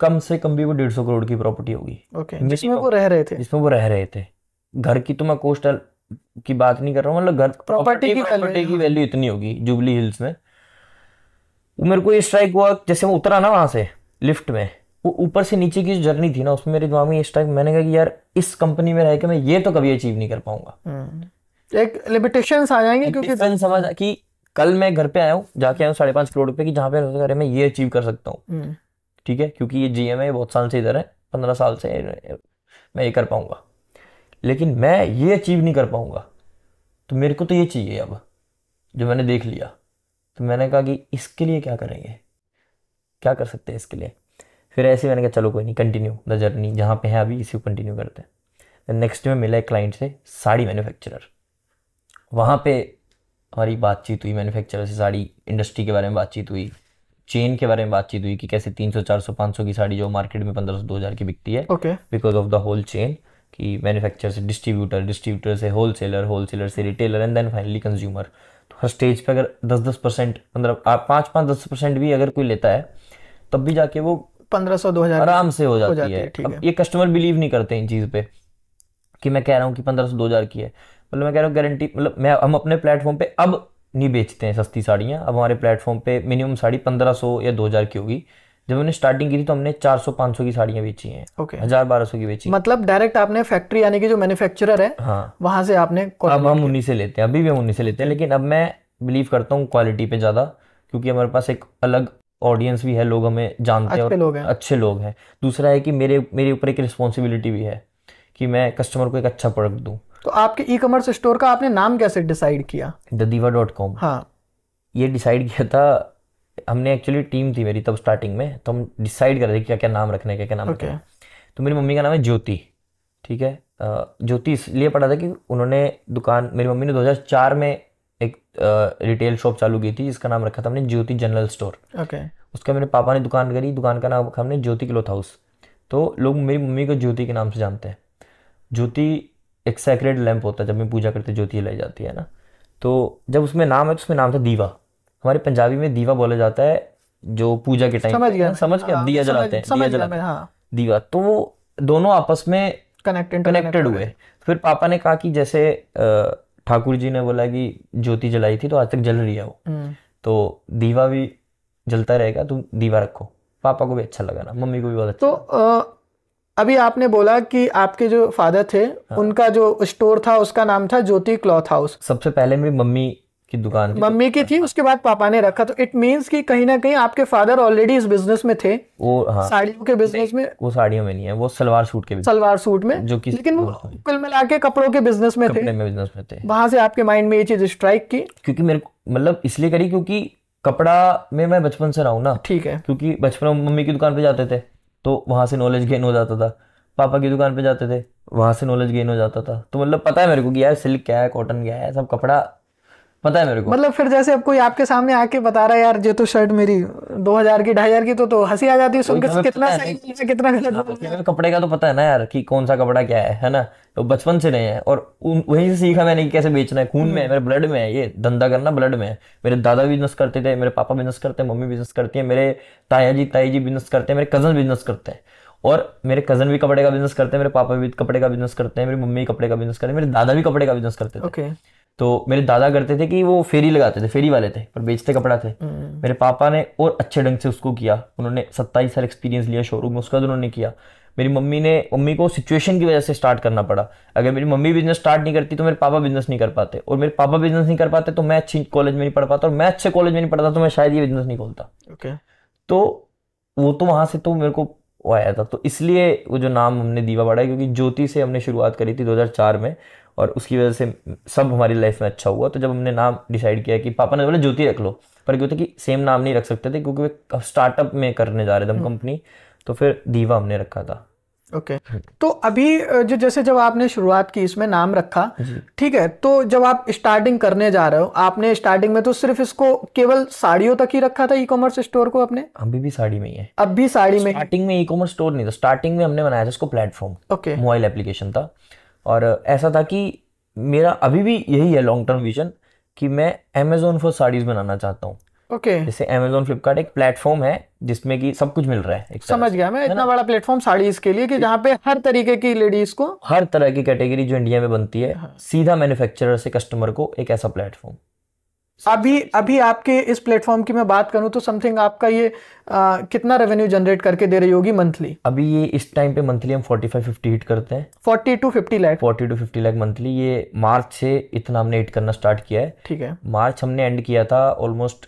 कम से कम भी वो 150 करोड़ की प्रॉपर्टी होगी। ओके, जिसमें वो रह रहे थे। घर की तो मैं कोस्टल की बात नहीं कर रहा हूँ, मतलब घर प्रॉपर्टी की वैल्यू इतनी होगी जुबली हिल्स में। मेरे को ये स्ट्राइक हुआ, जैसे मैं उतरा ना वहाँ से लिफ्ट में, वो ऊपर से नीचे की जो जर्नी थी ना, उसमें मेरे दिमाग में ये स्ट्राइक, मैंने कहा कि यार इस कंपनी में रह के मैं ये तो कभी अचीव नहीं कर पाऊंगा। एक लिमिटेशंस आ जाएंगे, क्योंकि समझ कि कल मैं घर पे आया हूँ, जाके आया हूँ 5.5 करोड़ रुपए की, जहाँ पे मैं ये अचीव कर सकता हूँ। ठीक है, क्योंकि ये GM है, बहुत साल से इधर है, 15 साल से, मैं ये कर पाऊंगा, लेकिन मैं ये अचीव नहीं कर पाऊंगा, तो मेरे को तो ये चाहिए। अब जो मैंने देख लिया, तो मैंने कहा कि इसके लिए क्या करेंगे, क्या कर सकते हैं इसके लिए। फिर ऐसे मैंने कहा चलो कोई नहीं, कंटिन्यू द जर्नी, जहाँ पे हैं अभी इसी को कंटिन्यू करते हैं। नेक्स्ट में मिला एक क्लाइंट से, साड़ी मैन्युफैक्चरर। वहाँ पे हमारी बातचीत हुई, मैन्युफैक्चरर से साड़ी इंडस्ट्री के बारे में बातचीत हुई, चेन के बारे में बातचीत हुई कि कैसे 300-400-500 की साड़ी जो मार्केट में 1500-2000 की बिकती है, because of the whole chain, कि मैन्युफैक्चर से डिस्ट्रीब्यूटर, डिस्ट्रीब्यूटर से होलसेलर, होलसेलर से retailer, and then finally consumer. तो हर स्टेज पे अगर 10-10%, 5-10% भी अगर कोई लेता है, तब भी जाके वो 1500-2000 आराम से हो जाती है। अब ये कस्टमर बिलीव नहीं करते इन चीज़ पे कि मैं कह रहा हूँ कि 1500-2000 की है, मतलब मैं कह रहा हूँ गारंटी, मतलब हम अपने प्लेटफॉर्म पे अब नहीं बेचते हैं सस्ती साड़ियाँ। अब हमारे प्लेटफॉर्म पे मिनिमम साड़ी 1500 या 2000 की होगी, जब हमने स्टार्टिंग की थी तो हमने 400-500 की साड़ियाँ बेची हैं, 1000-1200 की बेची। मतलब डायरेक्ट आपने फैक्ट्री यानी कि जो मैन्युफैक्चरर है हाँ, वहाँ से आपने। अब हम उन्हीं से लेते हैं, अभी भी हम उन्हीं से लेते हैं, लेकिन अब मैं बिलीव करता हूँ क्वालिटी पे ज़्यादा, क्योंकि हमारे पास एक अलग ऑडियंस भी है, लोग हमें जानते हैं और अच्छे लोग हैं। दूसरा है कि मेरे ऊपर एक रिस्पॉन्सिबिलिटी भी है कि मैं कस्टमर को एक अच्छा प्रोडक्ट दूँ। तो आपके ई कॉमर्स स्टोर का आपने नाम कैसे डिसाइड किया? thedeeva.com। हाँ, ये डिसाइड किया था हमने, एक्चुअली टीम थी मेरी तब स्टार्टिंग में, तो हम डिसाइड कर रहे थे क्या क्या नाम रखना है, क्या क्या नाम रखना है। तो मेरी मम्मी का नाम है ज्योति, ठीक है। ज्योति इसलिए पड़ा था कि उन्होंने दुकान, मेरी मम्मी ने 2004 में एक रिटेल शॉप चालू की थी जिसका नाम रखा था हमने ज्योति जनरल स्टोर। उसका मेरे पापा ने दुकान करी, दुकान का नाम रखा हमने ज्योति क्लोथ हाउस। तो लोग मेरी मम्मी को ज्योति के नाम से जानते हैं। ज्योति एक सेक्रेड लैंप होता है, जब मैं पूजा करते ज्योति लाई जाती है ना, तो जब उसमें नाम है तो उसमें नाम था दीवा। हमारे पंजाबी में दीवा बोला जाता है जो पूजा के टाइम, समझ गया, दिया जलाते हैं, दिया जलाते हैं दीवा। तो वो दोनों आपस में कनेक्टेड हुए। फिर पापा ने कहा कि जैसे ठाकुर जी ने बोला कि ज्योति जलाई थी तो आज तक जल रही है वो, तो दीवा भी जलता रहेगा, तुम दीवा रखो। पापा को भी अच्छा लगा ना, मम्मी को भी बहुत अच्छा। तो अभी आपने बोला कि आपके जो फादर थे हाँ, उनका जो स्टोर था उसका नाम था ज्योति क्लॉथ हाउस। सबसे पहले मेरी मम्मी की दुकान थी, मम्मी की थी, उसके बाद पापा ने रखा। तो इट मींस कि कहीं ना कहीं आपके फादर ऑलरेडी इस बिजनेस में थे। वो हाँ, साड़ियों के बिजनेस में। वो साड़ियों में नहीं है, वो सलवार सूट के, सलवार सूट में जो कि, लेकिन वो कुल मिला के कपड़ों के बिजनेस में थे। वहां से आपके माइंड में ये चीज स्ट्राइक की? क्योंकि मेरे मतलब इसलिए करी क्योंकि कपड़ा में मैं बचपन से रहा हूँ ना, ठीक है, क्योंकि बचपन में मम्मी की दुकान पे जाते थे तो वहाँ से नॉलेज गेन हो जाता था, पापा की दुकान पे जाते थे वहाँ से नॉलेज गेन हो जाता था। तो मतलब पता है मेरे को कि यार सिल्क क्या है, कॉटन क्या है, सब कपड़ा पता है मेरे को। मतलब फिर जैसे अब कोई आपके सामने आके बता रहा है यार ये तो शर्ट मेरी 2000 की 2500 की, तो हंसी आ जाती है सुनकर, कितना सही है कितना गलत। कपड़े का तो पता है ना यार कि कौन सा कपड़ा क्या है ना, तो बचपन से नहीं है और वहीं से सीखा मैंने कि कैसे बेचना है। खून में है, मेरे ब्लड में है, ये धंधा करना ब्लड में है। मेरे दादा बिजनेस करते थे, मेरे पापा बिजनेस करते हैं, मम्मी बिजनेस करती है, मेरे ताया जी बिजनेस करते हैं, मेरे कजन बिजनेस करते हैं, और मेरे कजन भी कपड़े का बिजनेस करते हैं, मेरे पापा भी कपड़े का बिजनेस करते हैं, मेरी मम्मी कपड़े का बिजनेस करते हैं, मेरे दादा भी कपड़े का बिजनेस करते थे। तो मेरे दादा करते थे कि वो फेरी लगाते थे, फेरी वाले थे पर बेचते कपड़ा थे। मेरे पापा ने और अच्छे ढंग से उसको किया, उन्होंने 27 साल एक्सपीरियंस लिया शोरूम में, उसका उन्होंने किया। मेरी मम्मी को सिचुएशन की वजह से स्टार्ट करना पड़ा। अगर मेरी मम्मी बिजनेस स्टार्ट नहीं करती तो मेरे पापा बिजनेस नहीं कर पाते, और मेरे पापा बिजनेस नहीं कर पाते तो मैं अच्छी कॉलेज में नहीं पढ़ पाता, और मैं अच्छे कॉलेज में नहीं पढ़ता तो मैं शायद ये बिजनेस नहीं खोलता। तो वो तो वहां से तो मेरे को आया था, तो इसलिए वो जो नाम हमने दीवा पड़ा है, क्योंकि ज्योति से हमने शुरुआत करी थी 2004 में, और उसकी वजह से सब हमारी लाइफ में अच्छा हुआ। तो जब हमने नाम डिसाइड किया कि पापा ने बोला ज्योति रख लो, पर क्यों था कि सेम नाम नहीं रख सकते थे क्योंकि वे स्टार्टअप में करने जा रहे थे हम कंपनी, तो फिर दीवा हमने रखा था। ओके तो अभी जो जैसे जब आपने शुरुआत की इसमें नाम रखा, ठीक है, तो जब आप स्टार्टिंग करने जा रहे हो, आपने स्टार्टिंग में तो सिर्फ इसको केवल साड़ियों तक ही रखा था ई कॉमर्स स्टोर को आपने? अभी भी साड़ी में ही है, अब भी साड़ी में। स्टार्टिंग में ई कॉमर्स स्टोर नहीं था, स्टार्टिंग में हमने बनाया था इसको प्लेटफॉर्म, मोबाइल एप्लीकेशन था। और ऐसा था कि मेरा अभी भी यही है लॉन्ग टर्म विजन कि मैं अमेजोन फॉर साड़ीज बनाना चाहता हूँ। जैसे अमेजोन फ्लिपकार्ट एक प्लेटफॉर्म है जिसमें कि सब कुछ मिल रहा है, एक समझ गया मैं, इतना बड़ा प्लेटफॉर्म साड़ीज के लिए कि जहाँ पे हर तरीके की लेडीज को, हर तरह की कैटेगरी जो इंडिया में बनती है, सीधा मैन्युफैक्चरर से कस्टमर को, एक ऐसा प्लेटफॉर्म। अभी आपके इस प्लेटफॉर्म की मैं बात करूं तो समथिंग आपका ये कितना रेवेन्यू जनरेट करके दे रही होगी मंथली? अभी ये इस टाइम पे मंथली हम 45-50 हिट करते हैं, 40 to 50 लाख मंथली। ये मार्च से इतना हमने हिट करना स्टार्ट किया है, ठीक है। मार्च हमने एंड किया था ऑलमोस्ट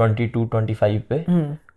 22-25 पे,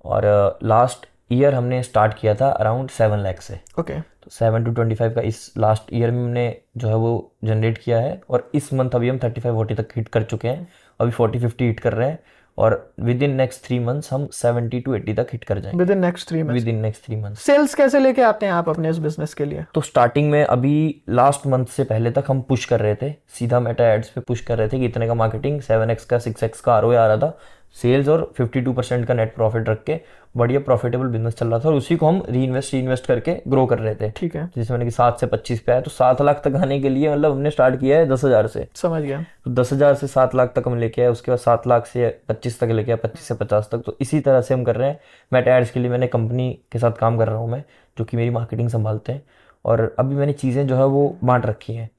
और लास्ट ईयर हमने स्टार्ट किया था अराउंड 7 लाख से। तो 7 to 25 का इस लास्ट ईयर में हमने जो है वो जनरेट किया है, और इस मंथ अभी हम 35-40 तक हिट कर चुके हैं, अभी 40-50 हिट कर रहे हैं, और विद इन नेक्स्ट 3 मंथ्स हम 70-80 तक हिट कर जाएंगे। Within next three month. Sales कैसे लेके आते हैं आप अपने इस बिजनेस के लिए? तो स्टार्टिंग में अभी लास्ट मंथ से पहले तक हम पुश कर रहे थे, सीधा मेटा एड्स पे पुश कर रहे थे कि इतने का मार्केटिंग, 7x का 6x का ROI आ रहा था सेल्स, और 52% का नेट प्रॉफिट रख के बढ़िया प्रॉफिटेबल बिजनेस चल रहा था, और उसी को हम रीइन्वेस्ट करके ग्रो कर रहे थे, ठीक है। जिसमें मैंने कि 7 से 25 पे आया, तो 7 लाख तक आने के लिए मतलब हमने स्टार्ट किया है 10,000 से, समझ गया। तो 10,000 से 7 लाख तक हम लेके आए, उसके बाद 7 लाख से 25 तक लेके आए, 25 से 50 तक। तो इसी तरह से हम कर रहे हैं। मेटा एड्स के लिए मैंने कंपनी के साथ काम कर रहा हूँ मैं, जो कि मेरी मार्केटिंग संभालते हैं, और अभी मैंने चीज़ें जो है वो बांट रखी हैं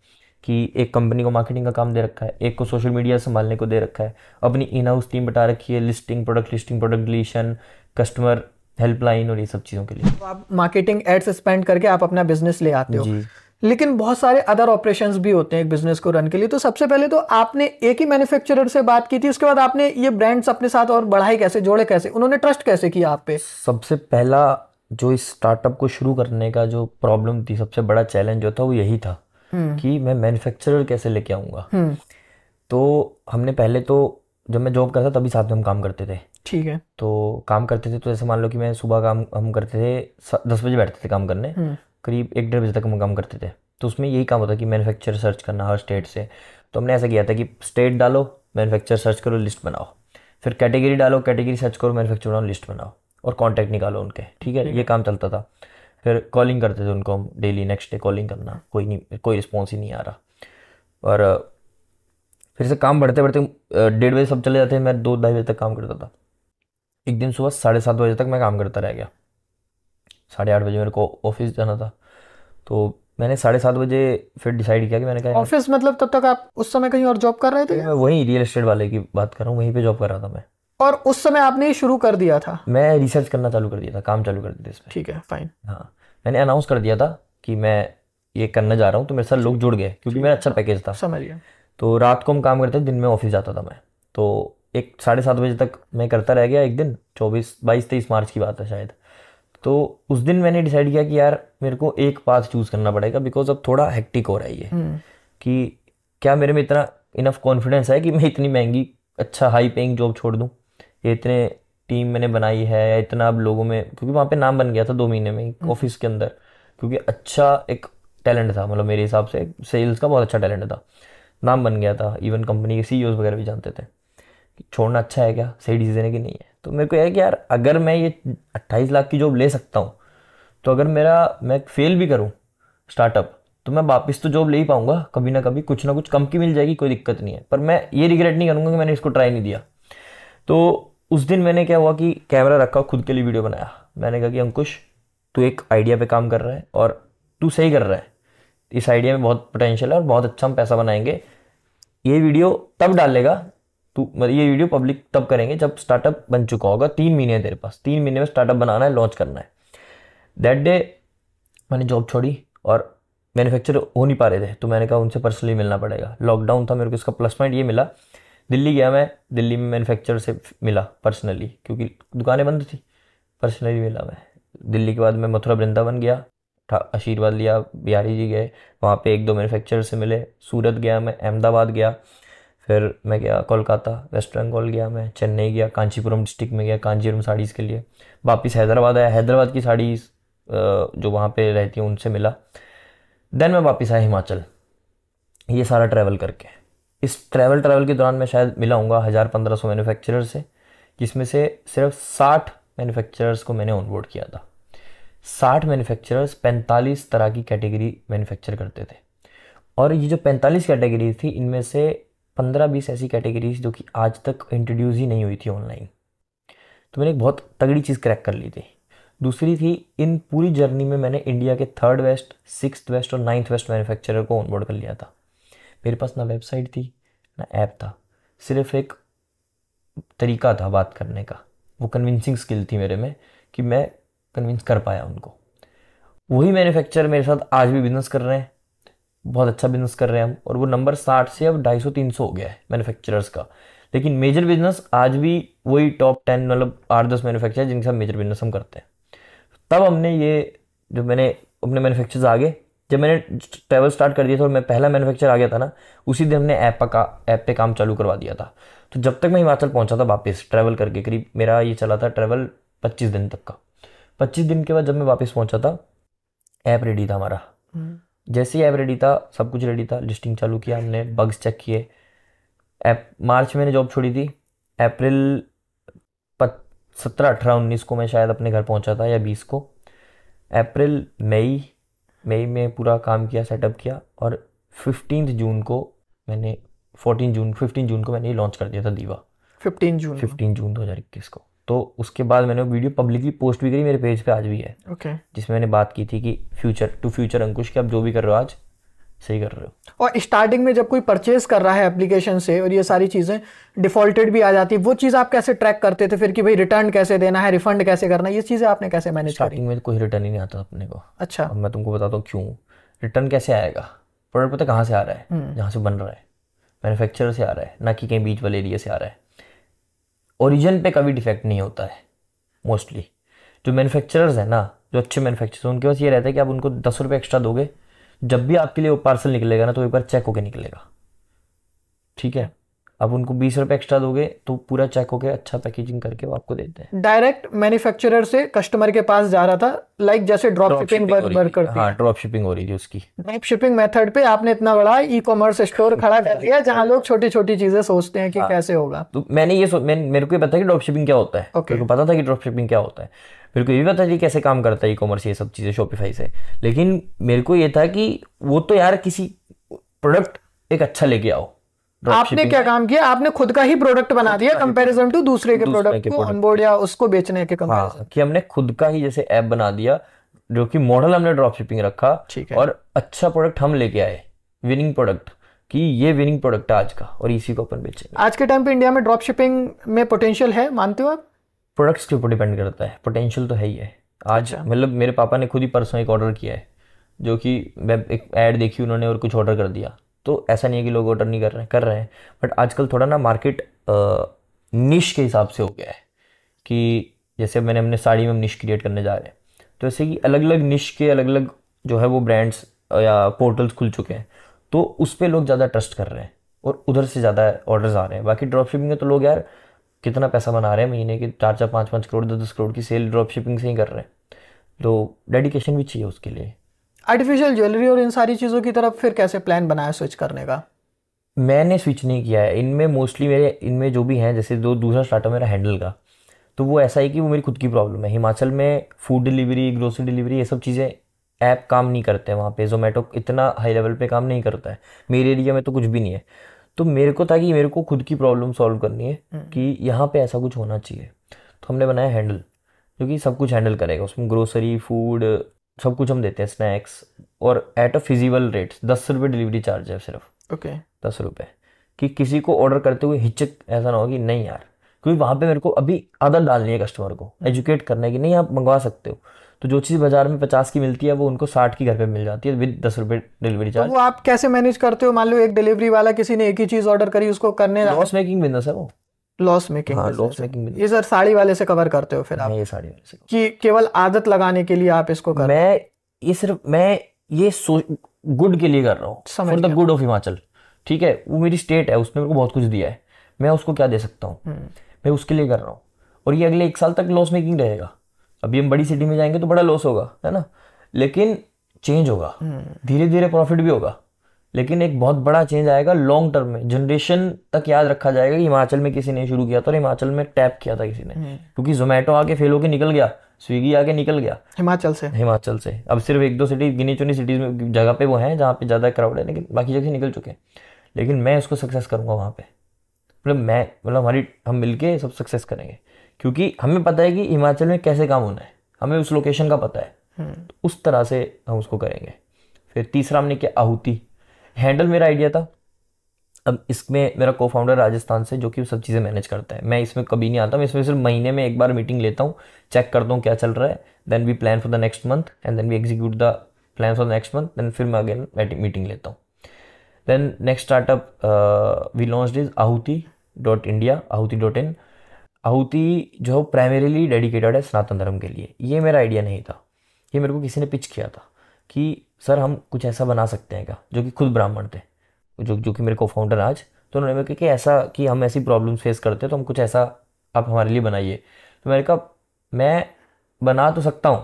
कि एक कंपनी को मार्केटिंग का काम दे रखा है, एक को सोशल मीडिया संभालने को दे रखा है, अपनी इन हाउस टीम बता रखी है, listing, product deletion, customer helpline और ये सब चीज़ों के लिए। तो आप मार्केटिंग एड्स स्पेंड करके आप अपना बिजनेस ले आते हो, लेकिन बहुत सारे अदर ऑपरेशंस भी होते हैं एक बिजनेस को रन के लिए। तो सबसे पहले तो आपने एक ही मैन्युफैक्चरर से बात की थी, उसके बाद आपने ये ब्रांड्स अपने साथ और बढ़ाई कैसे, जोड़े कैसे, उन्होंने ट्रस्ट कैसे किया आप पे? सबसे पहला जो इस स्टार्टअप को शुरू करने का जो प्रॉब्लम थी, सबसे बड़ा चैलेंज जो था वो यही था कि मैं मैन्युफैक्चरर कैसे लेके आऊँगा। तो हमने पहले तो जब मैं जॉब करता तभी साथ में हम काम करते थे, ठीक है, तो काम करते थे। तो जैसे मान लो कि मैं सुबह काम हम करते थे, 10 बजे बैठते थे काम करने, करीब 1-1.5 बजे तक हम काम करते थे। तो उसमें यही काम होता कि मैन्युफैक्चरर सर्च करना हर स्टेट से। तो हमने ऐसा किया था कि स्टेट डालो, मैन्युफैक्चरर सर्च करो, लिस्ट बनाओ, फिर कैटेगरी डालो, कैटेगरी सर्च करो, मैन्युफैक्चरर डालो, लिस्ट बनाओ और कॉन्टैक्ट निकालो उनके, ठीक है, ये काम चलता था। फिर कॉलिंग करते थे उनको हम डेली, नेक्स्ट डे कॉलिंग करना, कोई रिस्पॉन्स ही नहीं आ रहा। और फिर से काम बढ़ते बढ़ते 1:30 बजे सब चले जाते हैं, मैं 2-2:30 बजे तक काम करता था। एक दिन सुबह 7:30 बजे तक मैं काम करता रह गया, 8:30 बजे मेरे को ऑफिस जाना था। तो मैंने 7:30 बजे फिर डिसाइड किया कि मैंने कहा ऑफिस मतलब तब तक आप उस समय कहीं और जॉब कर रहे थे? मैं वहीं रियल एस्टेट वाले की बात कर रहा हूँ, वहीं पे जॉब कर रहा था मैं। और उस समय आपने ये शुरू कर दिया था? मैं रिसर्च करना चालू कर दिया था, काम चालू कर दिया था, ठीक है, फाइन। हाँ, मैंने अनाउंस कर दिया था कि मैं ये करने जा रहा हूँ, तो मेरे साथ लोग जुड़ गए क्योंकि मेरा अच्छा पैकेज था, समझ गया। तो रात को हम काम करते थे, दिन में ऑफिस जाता था मैं। तो 1-7:30 बजे तक मैं करता रह गया एक दिन, 23 मार्च की बात है शायद। तो उस दिन मैंने डिसाइड किया कि यार मेरे को एक पाथ चूज़ करना पड़ेगा, बिकॉज अब थोड़ा हेक्टिक हो रहा है ये, कि क्या मेरे में इतना इनफ कॉन्फिडेंस है कि मैं इतनी महंगी अच्छा हाई पेइंग जॉब छोड़ दूँ, ये इतने टीम मैंने बनाई है या इतना अब लोगों में, क्योंकि वहाँ पे नाम बन गया था 2 महीने में ऑफिस के अंदर, क्योंकि अच्छा एक टैलेंट था, मतलब मेरे हिसाब से सेल्स का बहुत अच्छा टैलेंट था, नाम बन गया था, इवन कंपनी के CEOs वगैरह भी जानते थे। छोड़ना अच्छा है क्या, सही डिसीजन है कि नहीं है? तो मेरे को यह है कि यार अगर मैं ये 28 लाख की जॉब ले सकता हूँ, तो अगर मैं फेल भी करूँ स्टार्टअप तो मैं वापस तो जॉब ले ही पाऊँगा, कभी ना कुछ कम की मिल जाएगी, कोई दिक्कत नहीं है, पर मैं ये रिग्रेट नहीं करूँगा कि मैंने इसको ट्राई नहीं दिया। तो उस दिन मैंने क्या हुआ कि कैमरा रखा, खुद के लिए वीडियो बनाया। मैंने कहा कि अंकुश, तू एक आइडिया पर काम कर रहा है और तू सही कर रहा है, इस आइडिया में बहुत पोटेंशियल है और बहुत अच्छा हम पैसा बनाएंगे। ये वीडियो तब डालेगा तू, ये वीडियो पब्लिक तब करेंगे जब स्टार्टअप बन चुका होगा, 3 महीने है तेरे पास, 3 महीने में स्टार्टअप बनाना है, लॉन्च करना है। दैट डे मैंने जॉब छोड़ी और मैन्युफैक्चर हो नहीं पा रहे थे, तो मैंने कहा उनसे पर्सनली मिलना पड़ेगा। लॉकडाउन था, मेरे को इसका प्लस पॉइंट ये मिला, दिल्ली गया मैं, दिल्ली में मैन्युफैक्चर से मिला पर्सनली, क्योंकि दुकानें बंद थी, पर्सनली मिला मैं। दिल्ली के बाद मैं मथुरा वृंदावन गया, आशीर्वाद लिया, बिहारी जी गए, वहाँ पर 1-2 मैन्युफैक्चर से मिले। सूरत गया मैं, अहमदाबाद गया, फिर मैं गया कोलकाता, वेस्ट बंगाल गया मैं, चेन्नई गया, कांचीपुरम डिस्ट्रिक्ट में गया कांचीपुरम साड़ीज़ के लिए, वापस हैदराबाद आया, हैदराबाद की साड़ीज़ जो वहाँ पे रहती हैं उनसे मिला। देन मैं वापस आया हिमाचल। ये सारा ट्रैवल करके, इस ट्रैवल के दौरान मैं शायद मिला हूँगा 1000-1500 मैन्युफैक्चरर से, जिसमें से सिर्फ 60 मैन्युफैक्चरर्स को मैंने ऑनबोर्ड किया था। 60 मैन्युफैक्चरर्स 45 तरह की कैटेगरी मैन्युफैक्चर करते थे, और ये जो 45 कैटेगरी थी, इनमें से 15-20 ऐसी कैटेगरीज जो कि आज तक इंट्रोड्यूस ही नहीं हुई थी ऑनलाइन। तो मैंने एक बहुत तगड़ी चीज़ क्रैक कर ली थी। दूसरी थी, इन पूरी जर्नी में मैंने इंडिया के 3rd West, 6th West और 9th West मैन्युफैक्चरर को ऑनबोर्ड कर लिया था। मेरे पास ना वेबसाइट थी ना ऐप था, सिर्फ एक तरीका था बात करने का, वो कन्विंसिंग स्किल थी मेरे में कि मैं कन्विंस कर पाया उनको। वही मैन्युफैक्चरर मेरे साथ आज भी बिजनेस कर रहे हैं, बहुत अच्छा बिजनेस कर रहे हैं हम, और वो नंबर 60 से अब 250-300 हो गया है मैन्युफैक्चरर्स का। लेकिन मेजर बिजनेस आज भी वही टॉप 10, मतलब 8-10 मैन्युफैक्चरर जिनके साथ मेजर बिजनेस हम करते हैं। तब हमने ये जो मैंने अपने मैन्युफैक्चरर्स आगे, जब मैंने ट्रैवल स्टार्ट कर दिया था और मैं पहला मैन्युफैक्चर आ गया था ना, उसी दिन हमने ऐप पे काम चालू करवा दिया था। तो जब तक मैं हिमाचल पहुँचा था वापस ट्रैवल करके, करीब मेरा ये चला था ट्रैवल 25 दिन तक का। 25 दिन के बाद जब मैं वापस पहुँचा था, ऐप रेडी था हमारा। जैसे ही ऐप रेडी था, सब कुछ रेडी था, लिस्टिंग चालू किया हमने, बग्स चेक किए। ऐप मार्च में मैंने जॉब छोड़ी थी, अप्रैल 17, 18, 19 को मैं शायद अपने घर पहुंचा था, या 20 को। अप्रैल मई में पूरा काम किया, सेटअप किया, और 15 जून को मैंने ये लॉन्च कर दिया था दीवा। 15 जून 2021 को। तो उसके बाद मैंने वो वीडियो पब्लिकली पोस्ट भी करी, मेरे पेज पे आज भी है, जिसमें मैंने बात की थी कि फ्यूचर टू फ्यूचर अंकुश, कि आप जो भी कर रहे हो आज सही कर रहे हो। और स्टार्टिंग में जब कोई परचेज कर रहा है एप्लीकेशन से और ये सारी चीज़ें डिफॉल्टेड भी आ जाती है, वो चीज़ आप कैसे ट्रैक करते थे फिर कि भाई रिटर्न कैसे देना है, रिफंड कैसे करना है, ये चीज़ें आपने कैसे मैनेज करी? स्टार्टिंग में कोई रिटर्न ही नहीं आता अपने को। अच्छा, मैं तुमको बताता हूँ क्यों। रिटर्न कैसे आएगा, प्रोडक्ट पता कहाँ से आ रहा है, जहाँ से बन रहा है, मैन्युफैक्चरर से आ रहा है, ना कि कहीं बीच वाले एरिया से आ रहा है। ओरिजिन पे कभी डिफेक्ट नहीं होता है मोस्टली। जो मैन्युफैक्चरर्स हैं ना, जो अच्छे मैन्युफैक्चरर्स हैं, उनके पास ये रहता है कि आप उनको 10 रुपये एक्स्ट्रा दोगे, जब भी आपके लिए वो पार्सल निकलेगा ना तो एक बार चेक होके निकलेगा, ठीक है। आप उनको 20 रुपये एक्स्ट्रा दोगे तो पूरा चेक होके अच्छा पैकेजिंग करके वो आपको देते हैं। डायरेक्ट मैन्युफैक्चरर से कस्टमर के पास जा रहा था, लाइक जैसे ड्रॉप शिपिंग हो रही थी उसकी। ड्रॉप शिपिंग मेथड पे आपने इतना बड़ा ई कॉमर्स स्टोर खड़ा कर दिया जहाँ लोग छोटी छोटी चीजें सोचते हैं कि कैसे होगा। तो मैंने ये मेरे को पता है कि ड्रॉप शिपिंग क्या होता है, मेरे को पता था कि ड्रॉप शिपिंग क्या होता है, मेरे को ये भी पता था कैसे काम करता है ई कॉमर्स, ये सब चीजें शॉपिफाई से। लेकिन मेरे को ये था कि वो तो यार किसी प्रोडक्ट एक अच्छा लेके आओ। आपने क्या काम किया, आपने खुद का ही प्रोडक्ट बना दिया कंपैरिजन टू दूसरे के प्रोडक्ट को ऑनबोर्ड या उसको बेचने के कंपैरिजन। हाँ, कि हमने खुद का ही जैसे ऐप बना दिया, जो कि मॉडल हमने ड्रॉप शिपिंग रखा और अच्छा प्रोडक्ट हम लेके आए, विनिंग प्रोडक्ट, कि ये विनिंग प्रोडक्ट आज का और इसी को अपन बेचेंगे। आज के टाइम पे इंडिया में ड्रॉप शिपिंग में पोटेंशियल है, मानते हो आप? प्रोडक्ट्स के ऊपर डिपेंड करता है, पोटेंशियल तो है ही है। आज मतलब मेरे पापा ने खुद ही परसों एक ऑर्डर किया है, जो कि एक ऐड देखी उन्होंने और कुछ ऑर्डर कर दिया। तो ऐसा नहीं है कि लोग ऑर्डर नहीं कर रहे हैं, कर रहे हैं, बट आजकल थोड़ा ना मार्केट निश के हिसाब से हो गया है। कि जैसे मैंने हमने साड़ी में निश क्रिएट करने जा रहे हैं, तो ऐसे कि अलग अलग निश के अलग अलग जो है वो ब्रांड्स या पोर्टल्स खुल चुके हैं, तो उस पर लोग ज़्यादा ट्रस्ट कर रहे हैं और उधर से ज़्यादा ऑर्डर्स आ रहे हैं। बाकी ड्रॉप शिपिंग में तो लोग यार कितना पैसा बना रहे हैं महीने के, 4-5 करोड़ 10-10 करोड़ की सेल ड्रॉप शिपिंग से ही कर रहे हैं, तो डेडिकेशन भी चाहिए उसके लिए। आर्टिफिशियल ज्वेलरी और इन सारी चीज़ों की तरफ फिर कैसे प्लान बनाया स्विच करने का? मैंने स्विच नहीं किया है इनमें, मोस्टली मेरे इनमें जो भी हैं, जैसे दो दूसरा स्टार्टअप मेरा हैंडल का, तो वो ऐसा है कि वो मेरी खुद की प्रॉब्लम है। हिमाचल में फूड डिलीवरी, ग्रोसरी डिलीवरी, ये सब चीज़ें ऐप काम नहीं करते हैं वहाँ पे। जोमेटो इतना हाई लेवल पे काम नहीं करता है, मेरे एरिया में तो कुछ भी नहीं है। तो मेरे को था कि मेरे को खुद की प्रॉब्लम सॉल्व करनी है कि यहाँ पर ऐसा कुछ होना चाहिए। तो हमने बनाया हैंडल, जो कि सब कुछ हैंडल करेगा। उसमें ग्रोसरी, फूड, सब कुछ हम देते हैं, स्नैक्स, और एट अ फिजिबल रेट। 10 रुपये डिलीवरी चार्ज है सिर्फ। ओके, 10 रुपये कि किसी को ऑर्डर करते हुए हिचक ऐसा ना हो कि नहीं यार, क्योंकि वहाँ पे मेरे को अभी आदत डालनी है, कस्टमर को एजुकेट करना है कि नहीं आप मंगवा सकते हो। तो जो चीज़ बाजार में 50 की मिलती है वो उनको 60 की घर पे मिल जाती है विद 10 रुपये डिलीवरी चार्ज। वो आप कैसे मैनेज करते हो? मान लो एक डिलीवरी वाला, किसी ने एक ही चीज़ ऑर्डर करी, उसको करने लॉस मेकिंग बिजनेस है वो। Loss making. ये सर साड़ी वाले से कवर करते हो फिर आप? ये साड़ी वाले से कि केवल आदत लगाने के लिए आप इसको कर। मैं ये गुड के लिए कर रहा हूँ, for the good of Himachal, ठीक है। वो मेरी स्टेट है, उसने मेरे को बहुत कुछ दिया है, मैं उसको क्या दे सकता हूँ, मैं उसके लिए कर रहा हूँ। और ये अगले 1 साल तक लॉस मेकिंग रहेगा। अभी हम बड़ी सिटी में जाएंगे तो बड़ा लॉस होगा, है ना, लेकिन चेंज होगा, धीरे धीरे प्रॉफिट भी होगा, लेकिन एक बहुत बड़ा चेंज आएगा लॉन्ग टर्म में। जनरेशन तक याद रखा जाएगा कि हिमाचल में किसी ने शुरू किया था और हिमाचल में टैप किया था किसी ने, क्योंकि जोमेटो आके फेल होके निकल गया, स्विगी आके निकल गया हिमाचल से। अब सिर्फ 1-2 सिटी, गिनी चुनी सिटीज में जगह पे वो हैं जहाँ पे ज़्यादा क्राउड है, लेकिन बाकी जगह से निकल चुके हैं। लेकिन मैं उसको सक्सेस करूँगा वहाँ पर, मतलब हम मिल के सब सक्सेस करेंगे, क्योंकि हमें पता है कि हिमाचल में कैसे काम होना है, हमें उस लोकेशन का पता है, उस तरह से हम उसको करेंगे। फिर तीसरा हमने किया आहूति। हैंडल मेरा आइडिया था। अब इसमें मेरा को फाउंडर राजस्थान से, जो कि सब चीज़ें मैनेज करता है। मैं इसमें कभी नहीं आता, मैं इसमें सिर्फ महीने में एक बार मीटिंग लेता हूँ, चेक करता हूँ क्या चल रहा है, then we plan for the next month and then we execute the plan for the next month, then फिर मैं अगेन मीटिंग लेता हूँ। Then next startup we launched is Aahuti.in। Aahuti जो प्राइमरीली डेडिकेटेड है सनातन धर्म के लिए। ये मेरा आइडिया नहीं था, ये मेरे को किसी ने पिच किया था कि सर हम कुछ ऐसा बना सकते हैं क्या, जो कि खुद ब्राह्मण थे, जो कि मेरे को फाउंडर आज। तो उन्होंने मेरे को कि ऐसा कि हम ऐसी प्रॉब्लम फेस करते हैं, तो हम कुछ ऐसा आप हमारे लिए बनाइए। तो मैंने कहा मैं बना तो सकता हूँ,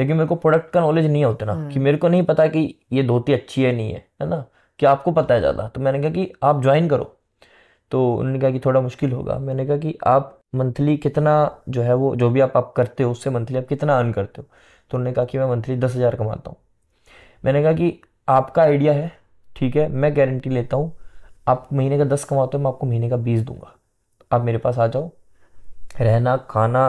लेकिन मेरे को प्रोडक्ट का नॉलेज नहीं है उतना, कि मेरे को नहीं पता कि ये धोती अच्छी है नहीं है, है ना, कि आपको पता है ज़्यादा। तो मैंने कहा कि आप ज्वाइन करो। तो उन्होंने कहा कि थोड़ा मुश्किल होगा। मैंने कहा कि आप मंथली कितना जो है वो जो भी आप करते हो उससे मंथली आप कितना अर्न करते हो? तो उन्होंने कहा कि मैं मंथली 10,000 कमाता हूँ। मैंने कहा कि आपका आइडिया है, ठीक है, मैं गारंटी लेता हूँ आप महीने का 10 कमाते हो, मैं आपको महीने का 20 दूंगा। आप मेरे पास आ जाओ, रहना खाना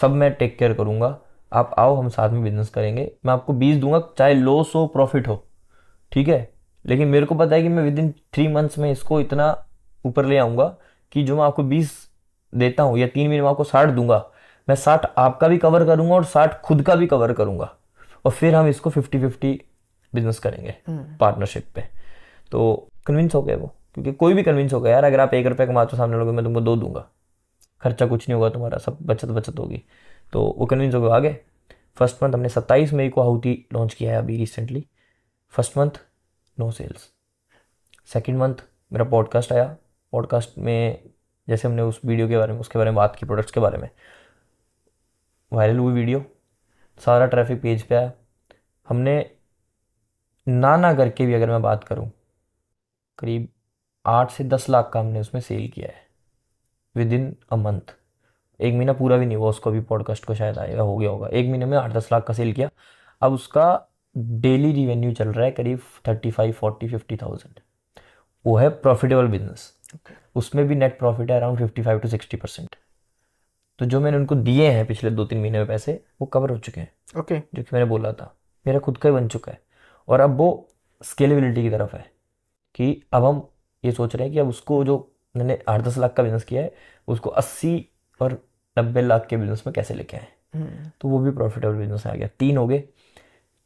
सब मैं टेक केयर करूँगा, आप आओ, हम साथ में बिजनेस करेंगे, मैं आपको 20 दूंगा, चाहे लॉस हो प्रॉफिट हो, ठीक है। लेकिन मेरे को पता है कि मैं विदिन 3 मंथ्स में इसको इतना ऊपर ले आऊँगा कि जो मैं आपको 20 देता हूँ या 3 महीने में आपको 60 दूंगा, मैं 60 आपका भी कवर करूँगा और 60 खुद का भी कवर करूँगा, और फिर हम इसको 50-50 बिजनेस करेंगे पार्टनरशिप पे। तो कन्विंस हो गया वो, क्योंकि कोई भी कन्विंस हो गया यार, अगर आप 1 रुपये कमाते हो सामने लोगे मैं तुमको 2 दूंगा, खर्चा कुछ नहीं होगा तुम्हारा, सब बचत होगी, तो वो कन्विंस हो गया। आगे फर्स्ट मंथ हमने 27 मई को आहुति लॉन्च किया है अभी recently. First month no sales, second month मेरा पॉडकास्ट आया, पॉडकास्ट में जैसे हमने उस वीडियो के बारे में उसके बारे में बात की, प्रोडक्ट्स के बारे में, वायरल हुई वीडियो, सारा ट्रैफिक पेज पे आया। हमने ना करके भी अगर मैं बात करूं करीब 8 से 10 लाख का हमने उसमें सेल किया है विद इन अ मंथ। 1 महीना पूरा भी नहीं हुआ उसको, भी पॉडकास्ट को शायद आएगा हो गया होगा, 1 महीने में 8-10 लाख का सेल किया। अब उसका डेली रिवेन्यू चल रहा है करीब 35-40-50 थाउजेंड। वो है प्रॉफिटेबल बिजनेस, उसमें भी नेट प्रॉफिट है अराउंड 55-60%। तो जो मैंने उनको दिए हैं पिछले 2-3 महीने में पैसे, वो कवर हो चुके हैं। जो कि मैंने बोला था मेरा खुद का ही बन चुका है, और अब वो स्केलेबिलिटी की तरफ है कि अब हम ये सोच रहे हैं कि अब उसको जो मैंने 8-10 लाख का बिजनेस किया है उसको 80 और 90 लाख के बिजनेस में कैसे लेके आए। तो वो भी प्रॉफिटेबल बिजनेस आ गया, 3 हो गए।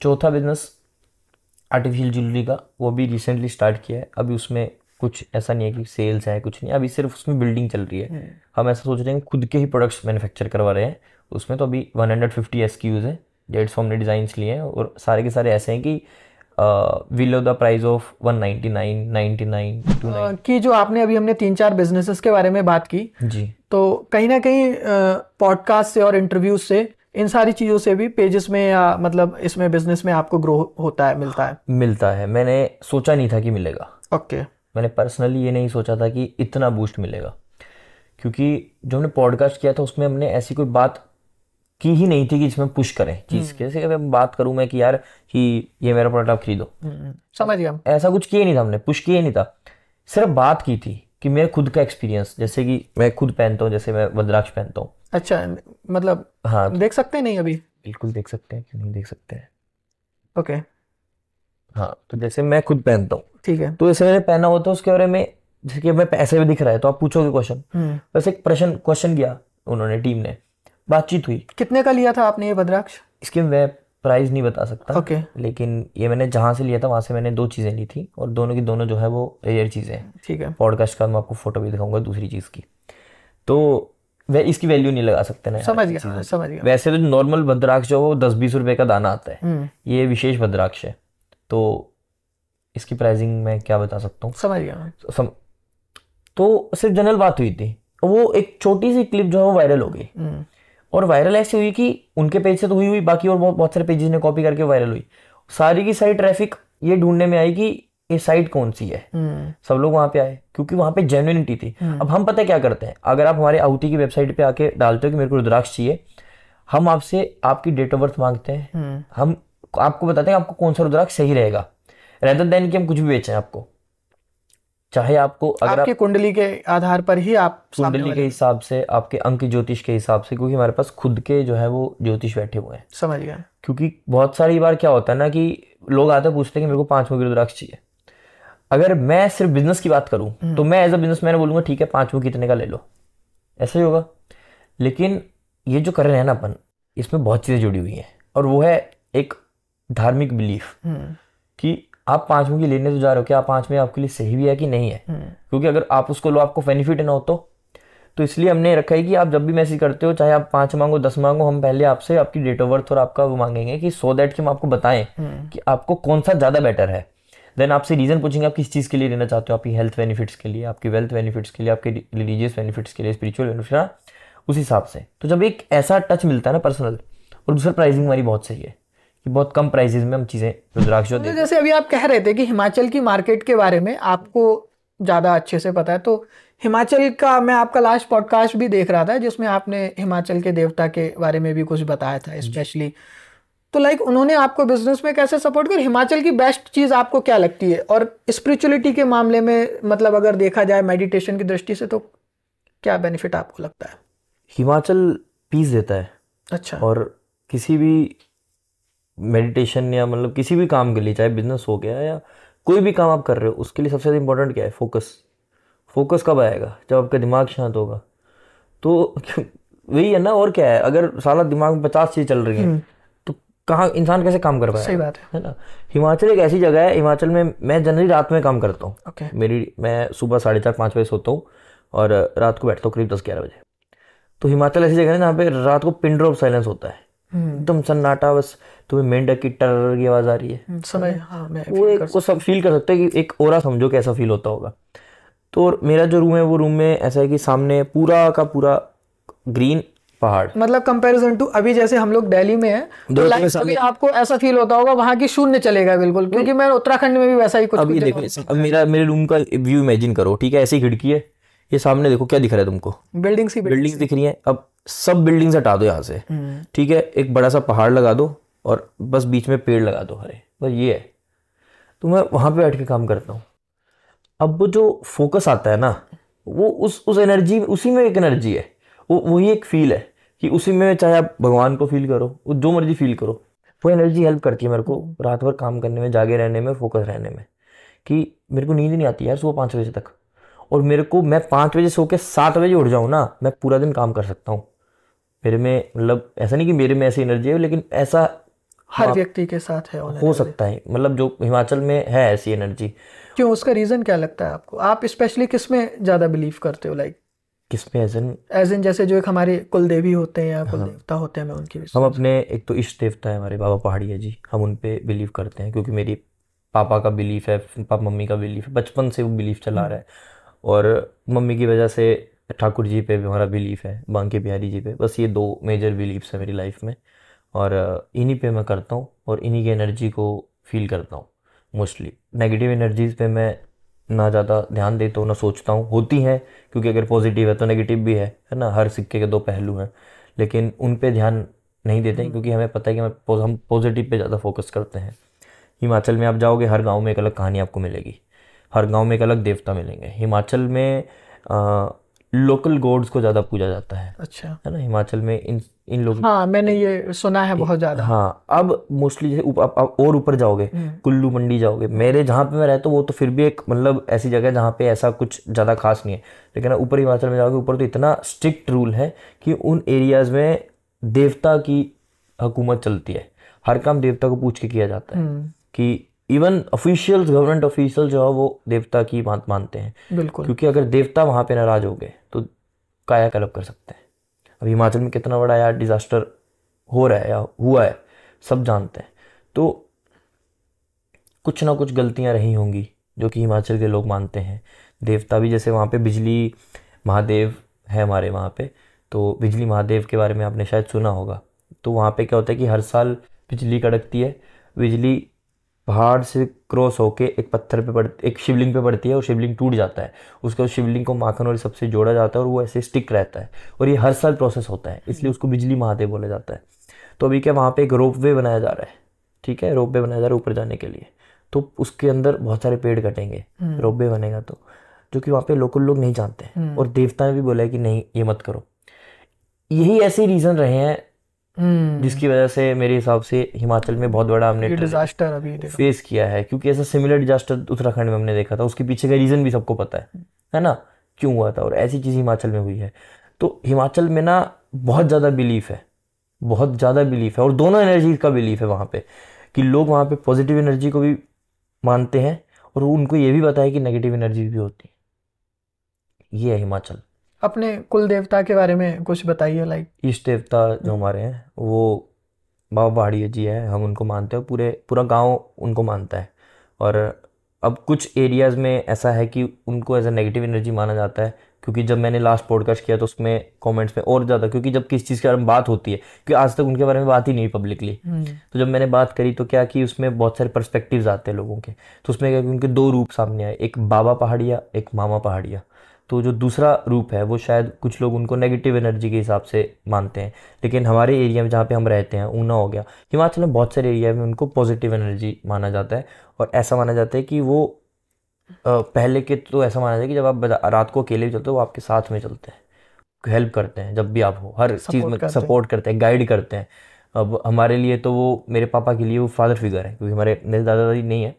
चौथा बिजनेस आर्टिफिशियल ज्वेलरी का, वो भी रिसेंटली स्टार्ट किया है। अभी उसमें कुछ ऐसा नहीं है कि सेल्स है, कुछ नहीं, अभी सिर्फ उसमें बिल्डिंग चल रही है। हम ऐसा सोच रहे हैं खुद के ही प्रोडक्ट्स मैन्युफैक्चर करवा रहे हैं उसमें। तो अभी 150 SKUs हैं, 150 हमने डिज़ाइंस लिए हैं, और सारे के सारे ऐसे हैं कि विलो द प्राइस ऑफ 199, 99, 29 की। जो आपने अभी हमने 3-4 बिजनेसेस के बारे में बात की जी, तो कहीं ना कहीं पॉडकास्ट से और इंटरव्यूज से, इन सारी चीज़ों से भी पेजेस में या मतलब इसमें बिजनेस में आपको ग्रो होता है, मिलता है। मैंने सोचा नहीं था कि मिलेगा। मैंने पर्सनली ये नहीं सोचा था कि इतना बूस्ट मिलेगा, क्योंकि जो हमने पॉडकास्ट किया था उसमें हमने ऐसी कोई बात की ही नहीं थी कि जिसमें पुश करें चीज़ के, जैसे मैं बात करूं मैं कि यार कि ये मेरा प्रोडक्ट आप खरीदो, समझ गया, ऐसा कुछ किया नहीं था हमने, पुश किया नहीं था। सिर्फ बात की थी कि मेरे खुद का एक्सपीरियंस, जैसे कि मैं खुद पहनता हूँ, जैसे मैं रुद्राक्ष पहनता हूँ। मतलब हाँ, देख सकते हैं? नहीं अभी बिल्कुल देख सकते हैं, क्यों नहीं देख सकते हैं। हाँ, तो जैसे मैं खुद पहनता हूँ, ठीक है, तो जैसे मैंने पहना होता है उसके बारे में, जैसे कि मैं पैसे भी दिख रहा है तो आप पूछोगे क्वेश्चन। बस एक क्वेश्चन किया उन्होंने, टीम ने बातचीत हुई। कितने का लिया था आपने ये रुद्राक्ष? इसके मैं प्राइस नहीं बता सकता, लेकिन ये मैंने जहाँ से लिया था वहाँ से मैंने 2 चीज़ें ली थी, और दोनों की दोनों जो है वो रेयर चीज़ें हैं। पॉडकास्ट का मैं आपको फोटो भी दिखाऊंगा दूसरी चीज़ की, तो वह इसकी वैल्यू नहीं लगा सकते ना। समझ गया। वैसे तो नॉर्मल रुद्राक्ष जो है वो 10-20 रुपये का दाना आता है, ये विशेष रुद्राक्ष है, तो इसकी प्राइसिंग मैं क्या बता सकता हूँ। तो सिर्फ जनरल बात हुई थी, वो एक छोटी सी क्लिप जो है वो वायरल हो गई, और वायरल ऐसी हुई कि उनके पेज से तो हुई बाकी और बहुत सारे पेजेस ने कॉपी करके वायरल हुई। सारी की सारी ट्रैफिक ये ढूंढने में आई कि ये साइट कौन सी है, सब लोग वहाँ पे आए क्योंकि वहाँ पे जेन्युइनिटी थी। अब हम पता क्या करते हैं, अगर आप हमारे आहुति की वेबसाइट पे आके डालते हो कि मेरे को रुद्राक्ष चाहिए, हम आपसे आपकी डेट ऑफ बर्थ मांगते हैं, हम आपको बताते हैं आपको कौन सा रुद्राक्ष सही रहेगा, रेदर देन कि हम कुछ भी बेचें आपको। चाहे आपको अगर आपके कुंडली के आधार पर ही, आप कुंडली के हिसाब से, आपके अंक ज्योतिष के हिसाब से, क्योंकि हमारे पास खुद के जो है वो ज्योतिष बैठे हुए हैं। समझ गया। क्योंकि बहुत सारी बार क्या होता है ना कि लोग आते पूछते हैं कि मेरे को 5 मुखी रुद्राक्ष चाहिए। अगर मैं सिर्फ बिजनेस की बात करूं तो मैं एज अ बिजनेसमैन बोलूंगा ठीक है 5 मुखी इतने का ले लो, ऐसा ही होगा। लेकिन ये जो कर रहे हैं ना अपन, इसमें बहुत चीजें जुड़ी हुई है, और वो है एक धार्मिक बिलीफ कि आप 5 मुखी लेने तो जा रहे हो, क्या 5 में आपके लिए सही भी है कि नहीं है। क्योंकि अगर आप उसको लो आपको बेनिफिट ना हो तो इसलिए हमने रखा है कि आप जब भी मैसेज करते हो, चाहे आप 5 मांगो 10 मांगो, हम पहले आपसे आपकी डेट ऑफ बर्थ और आपका वो मांगेंगे कि सो दैट कि हम आपको बताएं कि आपको कौन सा ज़्यादा बेटर है। देन आपसे रीज़न पूछेंगे आप किस चीज़ के लिए लेना चाहते हो, आपकी हेल्थ बेनिफिट्स के लिए, आपकी वेल्थ बेनिफिट्स के लिए, आपके रिलीजियस बेनिफिट्स के लिए, स्पिरिचुअल बेनिफिट, उस हिसाब से। तो जब एक ऐसा टच मिलता है ना पर्सनल, और दूसरा प्राइसिंग हमारी बहुत सही है कि बहुत कम प्राइसेस में हम चीज़ें रुद्राक्ष देते हैं। जैसे अभी आप कह रहे थे कि हिमाचल की मार्केट के बारे में आपको ज़्यादा अच्छे से पता है, तो हिमाचल का मैं आपका लास्ट पॉडकास्ट भी देख रहा था जिसमें आपने हिमाचल के देवता के बारे में भी कुछ बताया था स्पेशली, तो लाइक उन्होंने आपको बिजनेस में कैसे सपोर्ट कर, हिमाचल की बेस्ट चीज़ आपको क्या लगती है, और स्पिरिचुअलिटी के मामले में मतलब अगर देखा जाए मेडिटेशन की दृष्टि से तो क्या बेनिफिट आपको लगता है? हिमाचल पीस देता है। और किसी भी मेडिटेशन या मतलब किसी भी काम के लिए, चाहे बिजनेस हो गया या कोई भी काम आप कर रहे हो उसके लिए सबसे ज़्यादा इंपॉर्टेंट क्या है? फोकस। फोकस कब आएगा? जब आपका दिमाग शांत होगा। तो वही है ना, और क्या है। अगर सारा दिमाग में 50 चीज़ चल रही है तो कहाँ इंसान कैसे काम कर पाए? सही बात है ना। हिमाचल एक ऐसी जगह है, हिमाचल में मैं जनरली रात में काम करता हूँ। मैं सुबह 4:30-5 बजे सोता हूँ और रात को बैठता हूँ करीब 10-11 बजे। तो हिमाचल ऐसी जगह है जहाँ पे रात को पिन ड्रॉप साइलेंस होता है, एकदम सन्नाटा। बस तुम्हें मेंढक की टर्र की आवाज़ आ रही है, समझ। हाँ, मैं वो सब फील कर सकते हैं कि एक ओरा समझो कैसा फील होता होगा। तो मेरा जो रूम है वो रूम में ऐसा है कि सामने पूरा का पूरा ग्रीन पहाड़, मतलब कंपैरिजन टू अभी जैसे हम लोग दिल्ली में हैं तो आपको ऐसा फील होता होगा वहाँ की शून्य चलेगा बिल्कुल, क्योंकि मैं उत्तराखंड में भी वैसा ही कुछ। अभी देखो, अब मेरे रूम का व्यू इमेजिन करो, ठीक है। ऐसी खिड़की है, ये सामने देखो क्या दिख रहा है तुमको, बिल्डिंग्स ही बिल्डिंग्स दिख रही हैं। अब सब बिल्डिंग्स हटा दो यहाँ से, ठीक है। एक बड़ा सा पहाड़ लगा दो और बस बीच में पेड़ लगा दो हरे, बस ये है। तो मैं वहाँ पे बैठ के काम करता हूँ। अब वो जो फोकस आता है ना, वो उस एनर्जी, उसी में एक एनर्जी है, वो वही एक फील है कि उसी में चाहे आप भगवान को फील करो, वो जो मर्जी फील करो, वो एनर्जी हेल्प करती है मेरे को रात भर काम करने में, जागे रहने में, फोकस रहने में। कि मेरे को नींद नहीं आती यार सुबह 5 बजे तक, और मेरे को मैं 5 बजे सो के 7 बजे उठ जाऊँ ना, मैं पूरा दिन काम कर सकता हूँ। मेरे में, मतलब ऐसा नहीं कि मेरे में ऐसी एनर्जी है, लेकिन ऐसा हर व्यक्ति के साथ है, हो सकता है। मतलब जो हिमाचल में है ऐसी एनर्जी, क्यों? उसका रीज़न क्या लगता है आपको? आप स्पेशली किस में ज़्यादा बिलीव करते हो? लाइक किस में? एज इन जैसे जो एक हमारे कुल देवी होते हैं या कुल देवता होते हैं, मैं उनकी हम अपने, एक तो इष्ट देवता है हमारे बाबा पहाड़िया जी, हम उन पर बिलीव करते हैं। क्योंकि मेरी पापा का बिलीफ है, पापा मम्मी का बिलीफ है, बचपन से वो बिलीफ चला रहा है। और मम्मी की वजह से ठाकुर जी पे भी हमारा बिलीफ है, बांके बिहारी जी पे। बस ये 2 मेजर बिलीफ्स हैं मेरी लाइफ में, और इन्हीं पे मैं करता हूँ और इन्हीं की एनर्जी को फील करता हूँ मोस्टली। नेगेटिव एनर्जीज़ पे मैं ना ज़्यादा ध्यान देता हूँ, ना सोचता हूँ। होती हैं, क्योंकि अगर पॉजिटिव है तो नेगेटिव भी है ना। हर सिक्के के 2 पहलू हैं, लेकिन उन पर ध्यान नहीं देते, क्योंकि हमें पता है कि हम पॉजिटिव पे ज़्यादा फोकस करते हैं। हिमाचल में आप जाओगे, हर गाँव में एक अलग कहानी आपको मिलेगी, हर गांव में एक अलग देवता मिलेंगे। हिमाचल में लोकल गॉड्स को ज़्यादा पूजा जाता है। अच्छा, है ना। हिमाचल में इन लोग, हाँ मैंने ये सुना है बहुत ज़्यादा। हाँ, अब मोस्टली जैसे आप और ऊपर जाओगे, कुल्लू मंडी जाओगे, मेरे जहाँ पे मैं रहता हूँ वो तो फिर भी एक, मतलब ऐसी जगह है जहाँ पे ऐसा कुछ ज़्यादा खास नहीं है। लेकिन ऊपर हिमाचल में जाओगे, ऊपर तो इतना स्ट्रिक्ट रूल है कि उन एरियाज़ में देवता की हुकूमत चलती है, हर काम देवता को पूछ के किया जाता है। कि इवन ऑफिशियल्स, गवर्नमेंट ऑफिशियल जो है वो देवता की बात मानते हैं, बिल्कुल। क्योंकि अगर देवता वहाँ पे नाराज हो गए तो कायाकल्प कर सकते हैं। अब हिमाचल में कितना बड़ा यार डिजास्टर हो रहा है या हुआ है, सब जानते हैं। तो कुछ ना कुछ गलतियाँ रही होंगी जो कि हिमाचल के लोग मानते हैं। देवता भी, जैसे वहाँ पे बिजली महादेव है हमारे वहाँ पे, तो बिजली महादेव के बारे में आपने शायद सुना होगा। तो वहाँ पे क्या होता है कि हर साल बिजली कड़कती है, बिजली पहाड़ से क्रॉस होके एक पत्थर पे पड़ती, एक शिवलिंग पे पड़ती है और शिवलिंग टूट जाता है। उसके बाद शिवलिंग को माखन और सबसे जोड़ा जाता है और वो ऐसे स्टिक रहता है, और ये हर साल प्रोसेस होता है, इसलिए उसको बिजली महादेव बोला जाता है। तो अभी क्या, वहाँ पे एक रोप वे बनाया जा रहा है, ठीक है। रोप वे बनाया जा रहा है ऊपर जाने के लिए, तो उसके अंदर बहुत सारे पेड़ कटेंगे, रोप वे बनेगा, तो जो कि वहाँ पे लोकल लोग नहीं जानते। और देवता ने भी बोला है कि नहीं, ये मत करो। यही ऐसे रीज़न रहे हैं जिसकी वजह से मेरे हिसाब से हिमाचल में बहुत बड़ा हमने डिजास्टर अभी फेस किया है। क्योंकि ऐसा सिमिलर डिजास्टर उत्तराखंड में हमने देखा था, उसके पीछे का रीज़न भी सबको पता है ना, क्यों हुआ था। और ऐसी चीज़ हिमाचल में हुई है। तो हिमाचल में ना बहुत ज़्यादा बिलीफ है, बहुत ज़्यादा बिलीफ है, और दोनों एनर्जी का बिलीफ है वहाँ पे। कि लोग वहाँ पे पॉजिटिव एनर्जी को भी मानते हैं, और उनको ये भी पता है कि नेगेटिव एनर्जी भी होती है। ये है हिमाचल। अपने कुल देवता के बारे में कुछ बताइए। लाइक इष्ट देवता जो हमारे हैं वो बाबा पहाड़िया जी है, हम उनको मानते हैं, पूरा गांव उनको मानता है। और अब कुछ एरियाज़ में ऐसा है कि उनको एज ए नेगेटिव एनर्जी माना जाता है। क्योंकि जब मैंने लास्ट पॉडकास्ट किया तो उसमें कमेंट्स में और ज़्यादा, क्योंकि जब किस चीज़ के बारे में बात होती है, क्योंकि आज तक उनके बारे में बात ही नहीं पब्लिकली, तो जब मैंने बात करी तो क्या कि उसमें बहुत सारे पर्सपेक्टिव्स आते हैं लोगों के। तो उसमें क्या कि उनके 2 रूप सामने आए, एक बाबा पहाड़िया, एक मामा पहाड़िया। तो जो दूसरा रूप है वो शायद कुछ लोग उनको नेगेटिव एनर्जी के हिसाब से मानते हैं, लेकिन हमारे एरिया में जहाँ पे हम रहते हैं, ऊना हो गया, हिमाचल में बहुत सारे एरिया में उनको पॉजिटिव एनर्जी माना जाता है। और ऐसा माना जाता है कि वो पहले के तो ऐसा माना जाता है कि जब आप रात को अकेले चलते हो वो आपके साथ में चलते हैं, हेल्प करते हैं, जब भी आप हो हर चीज़ में सपोर्ट करते हैं, गाइड करते हैं। अब हमारे लिए तो वो, मेरे पापा के लिए वो फादर फिगर है, क्योंकि हमारे दादा दादी नहीं है,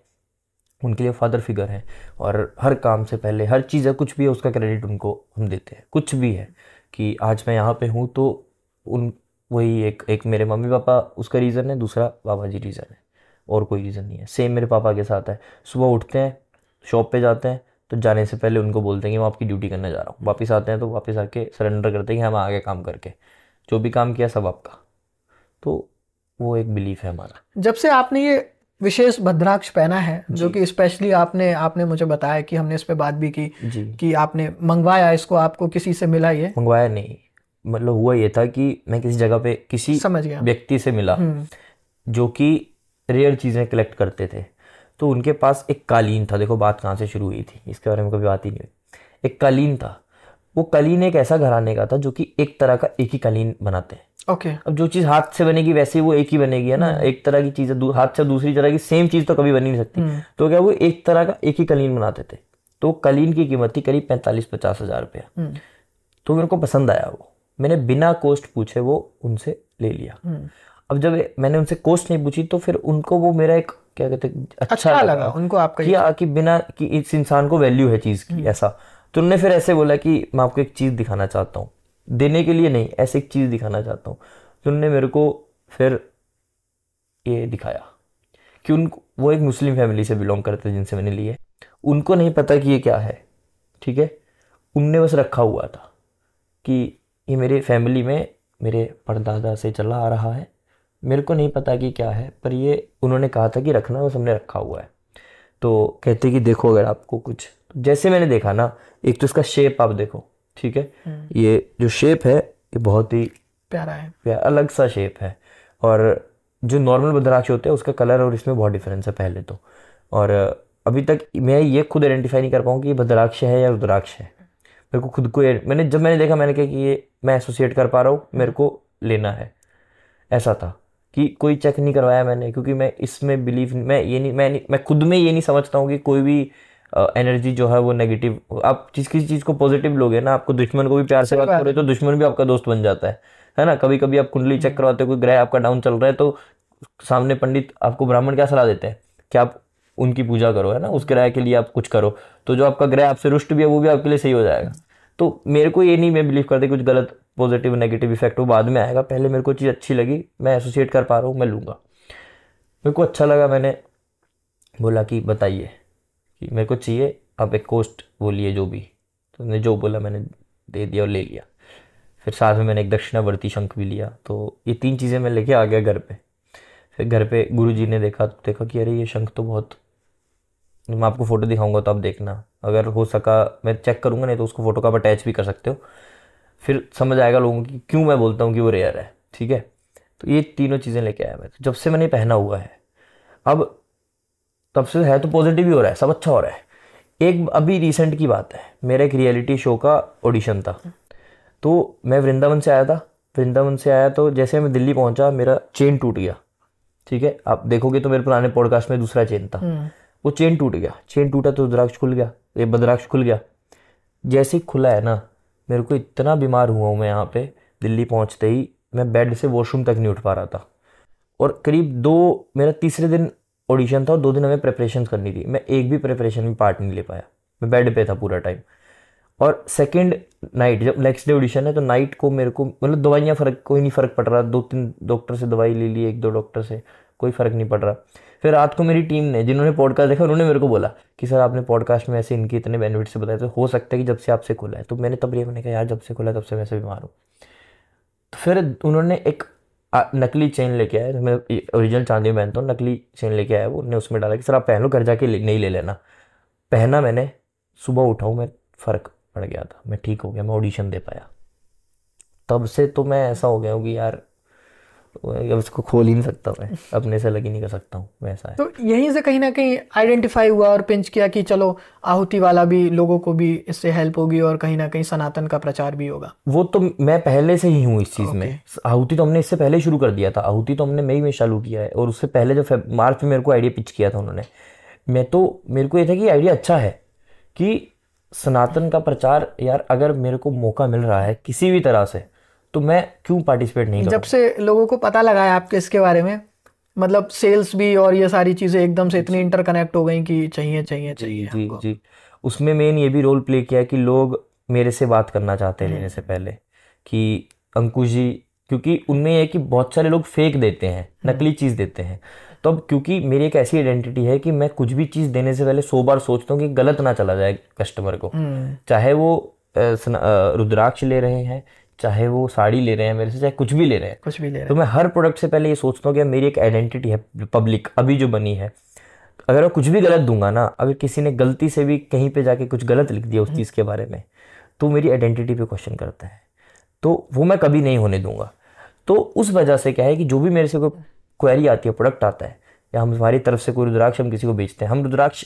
उनके लिए फादर फिगर हैं और हर काम से पहले हर चीज़ है, कुछ भी है उसका क्रेडिट उनको हम देते हैं। कुछ भी है कि आज मैं यहाँ पे हूँ तो उन वही एक मेरे मम्मी पापा उसका रीज़न है, दूसरा बाबा जी रीज़न है, और कोई रीज़न नहीं है। सेम मेरे पापा के साथ है, सुबह उठते हैं शॉप पे जाते हैं तो जाने से पहले उनको बोलते हैं कि मैं आपकी ड्यूटी करने जा रहा हूँ, वापस आते हैं तो वापस आके सरेंडर करते हैं कि हम आगे काम करके जो भी काम किया सब आपका। तो वो एक बिलीफ है हमारा। जब से आपने ये विशेष भद्राक्ष पहना है जो कि स्पेशली आपने मुझे बताया कि हमने इस पे बात भी की कि आपने मंगवाया इसको, आपको किसी से मिला? ये मंगवाया नहीं, मतलब हुआ ये था कि मैं किसी जगह पे किसी व्यक्ति से मिला जो कि रेयर चीज़ें कलेक्ट करते थे, तो उनके पास एक कालीन था। देखो बात कहाँ से शुरू हुई थी, इसके बारे में कभी बात ही नहीं हुई। एक कालीन था, वो कालीन एक ऐसा घराने का था जो कि एक तरह का एक ही कालीन बनाते हैं। ओके अब जो चीज़ हाथ से बनेगी वैसे वो एक ही बनेगी, है ना। एक तरह की चीज़ हाथ से दूसरी तरह की सेम चीज़ तो कभी बन ही नहीं सकती। तो क्या वो एक तरह का एक ही कालीन बनाते थे, तो कालीन की कीमत थी करीब 45-50 हज़ार रुपया। तो मेरे को पसंद आया वो, मैंने बिना कॉस्ट पूछे वो उनसे ले लिया। अब जब मैंने उनसे कॉस्ट नहीं पूछी तो फिर उनको वो मेरा एक क्या कहते हैं अच्छा लगा उनको आपका कि बिना कि इस इंसान को वैल्यू है चीज़ की, ऐसा। तो उन्होंने फिर ऐसे बोला कि मैं आपको एक चीज़ दिखाना चाहता हूँ, देने के लिए नहीं, ऐसे एक चीज़ दिखाना चाहता हूँ। तो उन्होंने मेरे को फिर ये दिखाया कि उनको वो एक मुस्लिम फैमिली से बिलोंग करते जिनसे मैंने लिए, उनको नहीं पता कि ये क्या है, ठीक है। उनने बस रखा हुआ था कि ये मेरे फैमिली में मेरे परदादा से चला आ रहा है, मेरे को नहीं पता कि क्या है, पर ये उन्होंने कहा था कि रखना, वो सबने रखा हुआ है। तो कहते कि देखो अगर आपको कुछ, जैसे मैंने देखा ना, एक तो इसका शेप आप देखो, ठीक है, ये जो शेप है ये बहुत ही प्यारा है, अलग सा शेप है। और जो नॉर्मल भद्राक्ष होते हैं उसका कलर और इसमें बहुत डिफरेंस है पहले तो, और अभी तक मैं ये खुद आइडेंटिफाई नहीं कर पाऊँ कि ये भद्राक्ष है या रुद्राक्ष है। मेरे को खुद को जब मैंने देखा मैंने कहा कि ये मैं एसोसिएट कर पा रहा हूँ, मेरे को लेना है। ऐसा था कि कोई चेक नहीं करवाया मैंने, क्योंकि मैं इसमें बिलीव, मैं खुद में ये नहीं समझता हूँ कि कोई भी एनर्जी जो है वो नेगेटिव। आप जिस किसी चीज़ को पॉजिटिव लोगे ना, आपको दुश्मन को भी प्यार से बात करो तो दुश्मन भी आपका दोस्त बन जाता है ना। कभी कभी आप कुंडली चेक करवाते हो, कोई ग्रह आपका डाउन चल रहा है तो सामने पंडित आपको ब्राह्मण क्या सलाह देते हैं कि आप उनकी पूजा करो, है ना, उस ग्रह के लिए आप कुछ करो, तो जो आपका ग्रह आपसे रुष्ट भी है वो भी आपके लिए सही हो जाएगा। तो मेरे को ये नहीं, मैं बिलीव करते कुछ गलत पॉजिटिव नेगेटिव इफेक्ट वो बाद में आएगा, पहले मेरे को चीज़ अच्छी लगी, मैं एसोसिएट कर पा रहा हूँ, मैं लूँगा, मेरे को अच्छा लगा। मैंने बोला कि बताइए कि मेरे को चाहिए, आप एक कॉस्ट बोलिए जो भी। तो उन्होंने जो बोला मैंने दे दिया और ले लिया। फिर साथ में मैंने एक दक्षिणावर्ती शंख भी लिया। तो ये तीन चीज़ें मैं लेके आ गया घर पर। फिर घर पर गुरुजी ने देखा कि अरे ये शंख तो बहुत, मैं आपको फ़ोटो दिखाऊंगा तो आप देखना, अगर हो सका मैं चेक करूंगा, नहीं तो उसको फ़ोटो का आप अटैच भी कर सकते हो, फिर समझ आएगा लोगों की क्यों मैं बोलता हूँ कि वो रेयर है, ठीक है। तो ये तीनों चीज़ें लेके आया मैं, तो जब से मैंने पहना हुआ है अब तब से है तो पॉजिटिव ही हो रहा है, सब अच्छा हो रहा है। एक अभी रिसेंट की बात है, मेरा एक रियलिटी शो का ऑडिशन था, तो मैं वृंदावन से आया तो जैसे मैं दिल्ली पहुँचा मेरा चेन टूट गया, ठीक है। आप देखोगे तो मेरे पुराने पॉडकास्ट में दूसरा चेन था, वो चेन टूट गया। चेन टूटा तो रुद्राक्ष खुल गया, ये भद्राक्ष खुल गया। जैसे ही खुला है ना, मेरे को इतना बीमार हुआ हूँ मैं, यहाँ पे दिल्ली पहुँचते ही मैं बेड से वॉशरूम तक नहीं उठ पा रहा था। और करीब मेरा तीसरे दिन ऑडिशन था और 2 दिन हमें प्रेपरेशन करनी थी, मैं एक भी प्रेपरेशन में पार्ट नहीं ले पाया, मैं बेड पर था पूरा टाइम। और सेकेंड नाइट, जब नेक्स्ट डे ऑडिशन है तो नाइट को मेरे को मतलब दवाइयाँ कोई नहीं फ़र्क पड़ रहा, 2-3 डॉक्टर से दवाई ले ली, 1-2 डॉक्टर से कोई फ़र्क नहीं पड़ रहा। फिर रात को मेरी टीम ने, जिन्होंने पॉडकास्ट देखा, उन्होंने मेरे को बोला कि सर आपने पॉडकास्ट में ऐसे इनके इतने बेनिफिट से बताया, तो हो सकता है कि जब से आपसे खुला है। तो मैंने तब मैंने कहा यार जब से खुला है तब से मैं ऐसे बीमार हूँ। तो फिर उन्होंने एक नकली चेन लेके आया, मैं ओरिजिनल चांदी में पहनता हूँ, नकली चेन लेके आया वो, उन्होंने उसमें डाला कि सर आप पहन लो, घर जाके नहीं ले लेना। पहना मैंने, सुबह उठाऊँ मैं, फ़र्क पड़ गया था, मैं ठीक हो गया, मैं ऑडिशन दे पाया। तब से तो मैं ऐसा हो गया हूँ कि यार अब इसको खोल ही नहीं सकता मैं, अपने से अलग ही नहीं कर सकता हूँ, वैसा है। तो यहीं से कहीं ना कहीं आइडेंटिफाई हुआ और पिंच किया कि चलो आहुति वाला भी, लोगों को भी इससे हेल्प होगी और कहीं ना कहीं सनातन का प्रचार भी होगा। वो तो मैं पहले से ही हूँ इस चीज़ में। आहुति तो हमने इससे पहले शुरू कर दिया था, आहुति तो हमने मई में चालू किया है, और उससे पहले जब मार्च में मेरे को आइडिया पिच किया था उन्होंने, मेरे को ये था कि आइडिया अच्छा है कि सनातन का प्रचार, यार अगर मेरे को मौका मिल रहा है किसी भी तरह से तो मैं क्यों पार्टिसिपेट नहीं करूं। जब से लोगों को पता लगा है आपके इसके बारे में, मतलब सेल्स भी और ये सारी चीज़ें एकदम से इतनी इंटरकनेक्ट हो गई कि चाहिए चाहिए चाहिए हमको। जी, उसमें मेन ये भी रोल प्ले किया कि लोग मेरे से बात करना चाहते हैं लेने से पहले कि अंकुश जी, क्योंकि उनमें यह है कि बहुत सारे लोग फेक देते हैं, नकली चीज़ देते हैं। तो अब क्योंकि मेरी एक ऐसी आइडेंटिटी है कि मैं कुछ भी चीज़ देने से पहले 100 बार सोचता हूँ कि गलत ना चला जाए कस्टमर को, चाहे वो रुद्राक्ष ले रहे हैं, चाहे वो साड़ी ले रहे हैं मेरे से, चाहे कुछ भी ले रहे हैं तो मैं हर प्रोडक्ट से पहले ये सोचता हूँ कि मेरी एक आइडेंटिटी है पब्लिक अभी जो बनी है, अगर मैं कुछ भी गलत दूंगा ना, अगर किसी ने गलती से भी कहीं पे जाके कुछ गलत लिख दिया उस चीज़ के बारे में, तो मेरी आइडेंटिटी पे क्वेश्चन करता है, तो वो मैं कभी नहीं होने दूंगा। तो उस वजह से क्या है कि जो भी मेरे से कोई क्वेरी आती है, प्रोडक्ट आता है या हम हमारी तरफ से कोई रुद्राक्ष हम किसी को बेचते हैं, हम रुद्राक्ष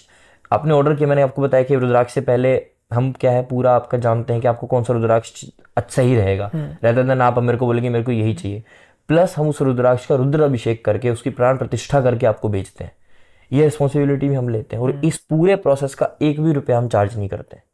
आपने ऑर्डर किया, मैंने आपको बताया कि रुद्राक्ष से पहले हम क्या है पूरा आपका जानते हैं कि आपको कौन सा रुद्राक्ष अच्छा ही रहेगा, रहता देन आप मेरे को बोलेंगे मेरे को यही चाहिए, प्लस हम उस रुद्राक्ष का रुद्र अभिषेक करके उसकी प्राण प्रतिष्ठा करके आपको बेचते हैं। ये रिस्पॉन्सिबिलिटी भी हम लेते हैं और इस पूरे प्रोसेस का 1 भी रुपया हम चार्ज नहीं करते हैं।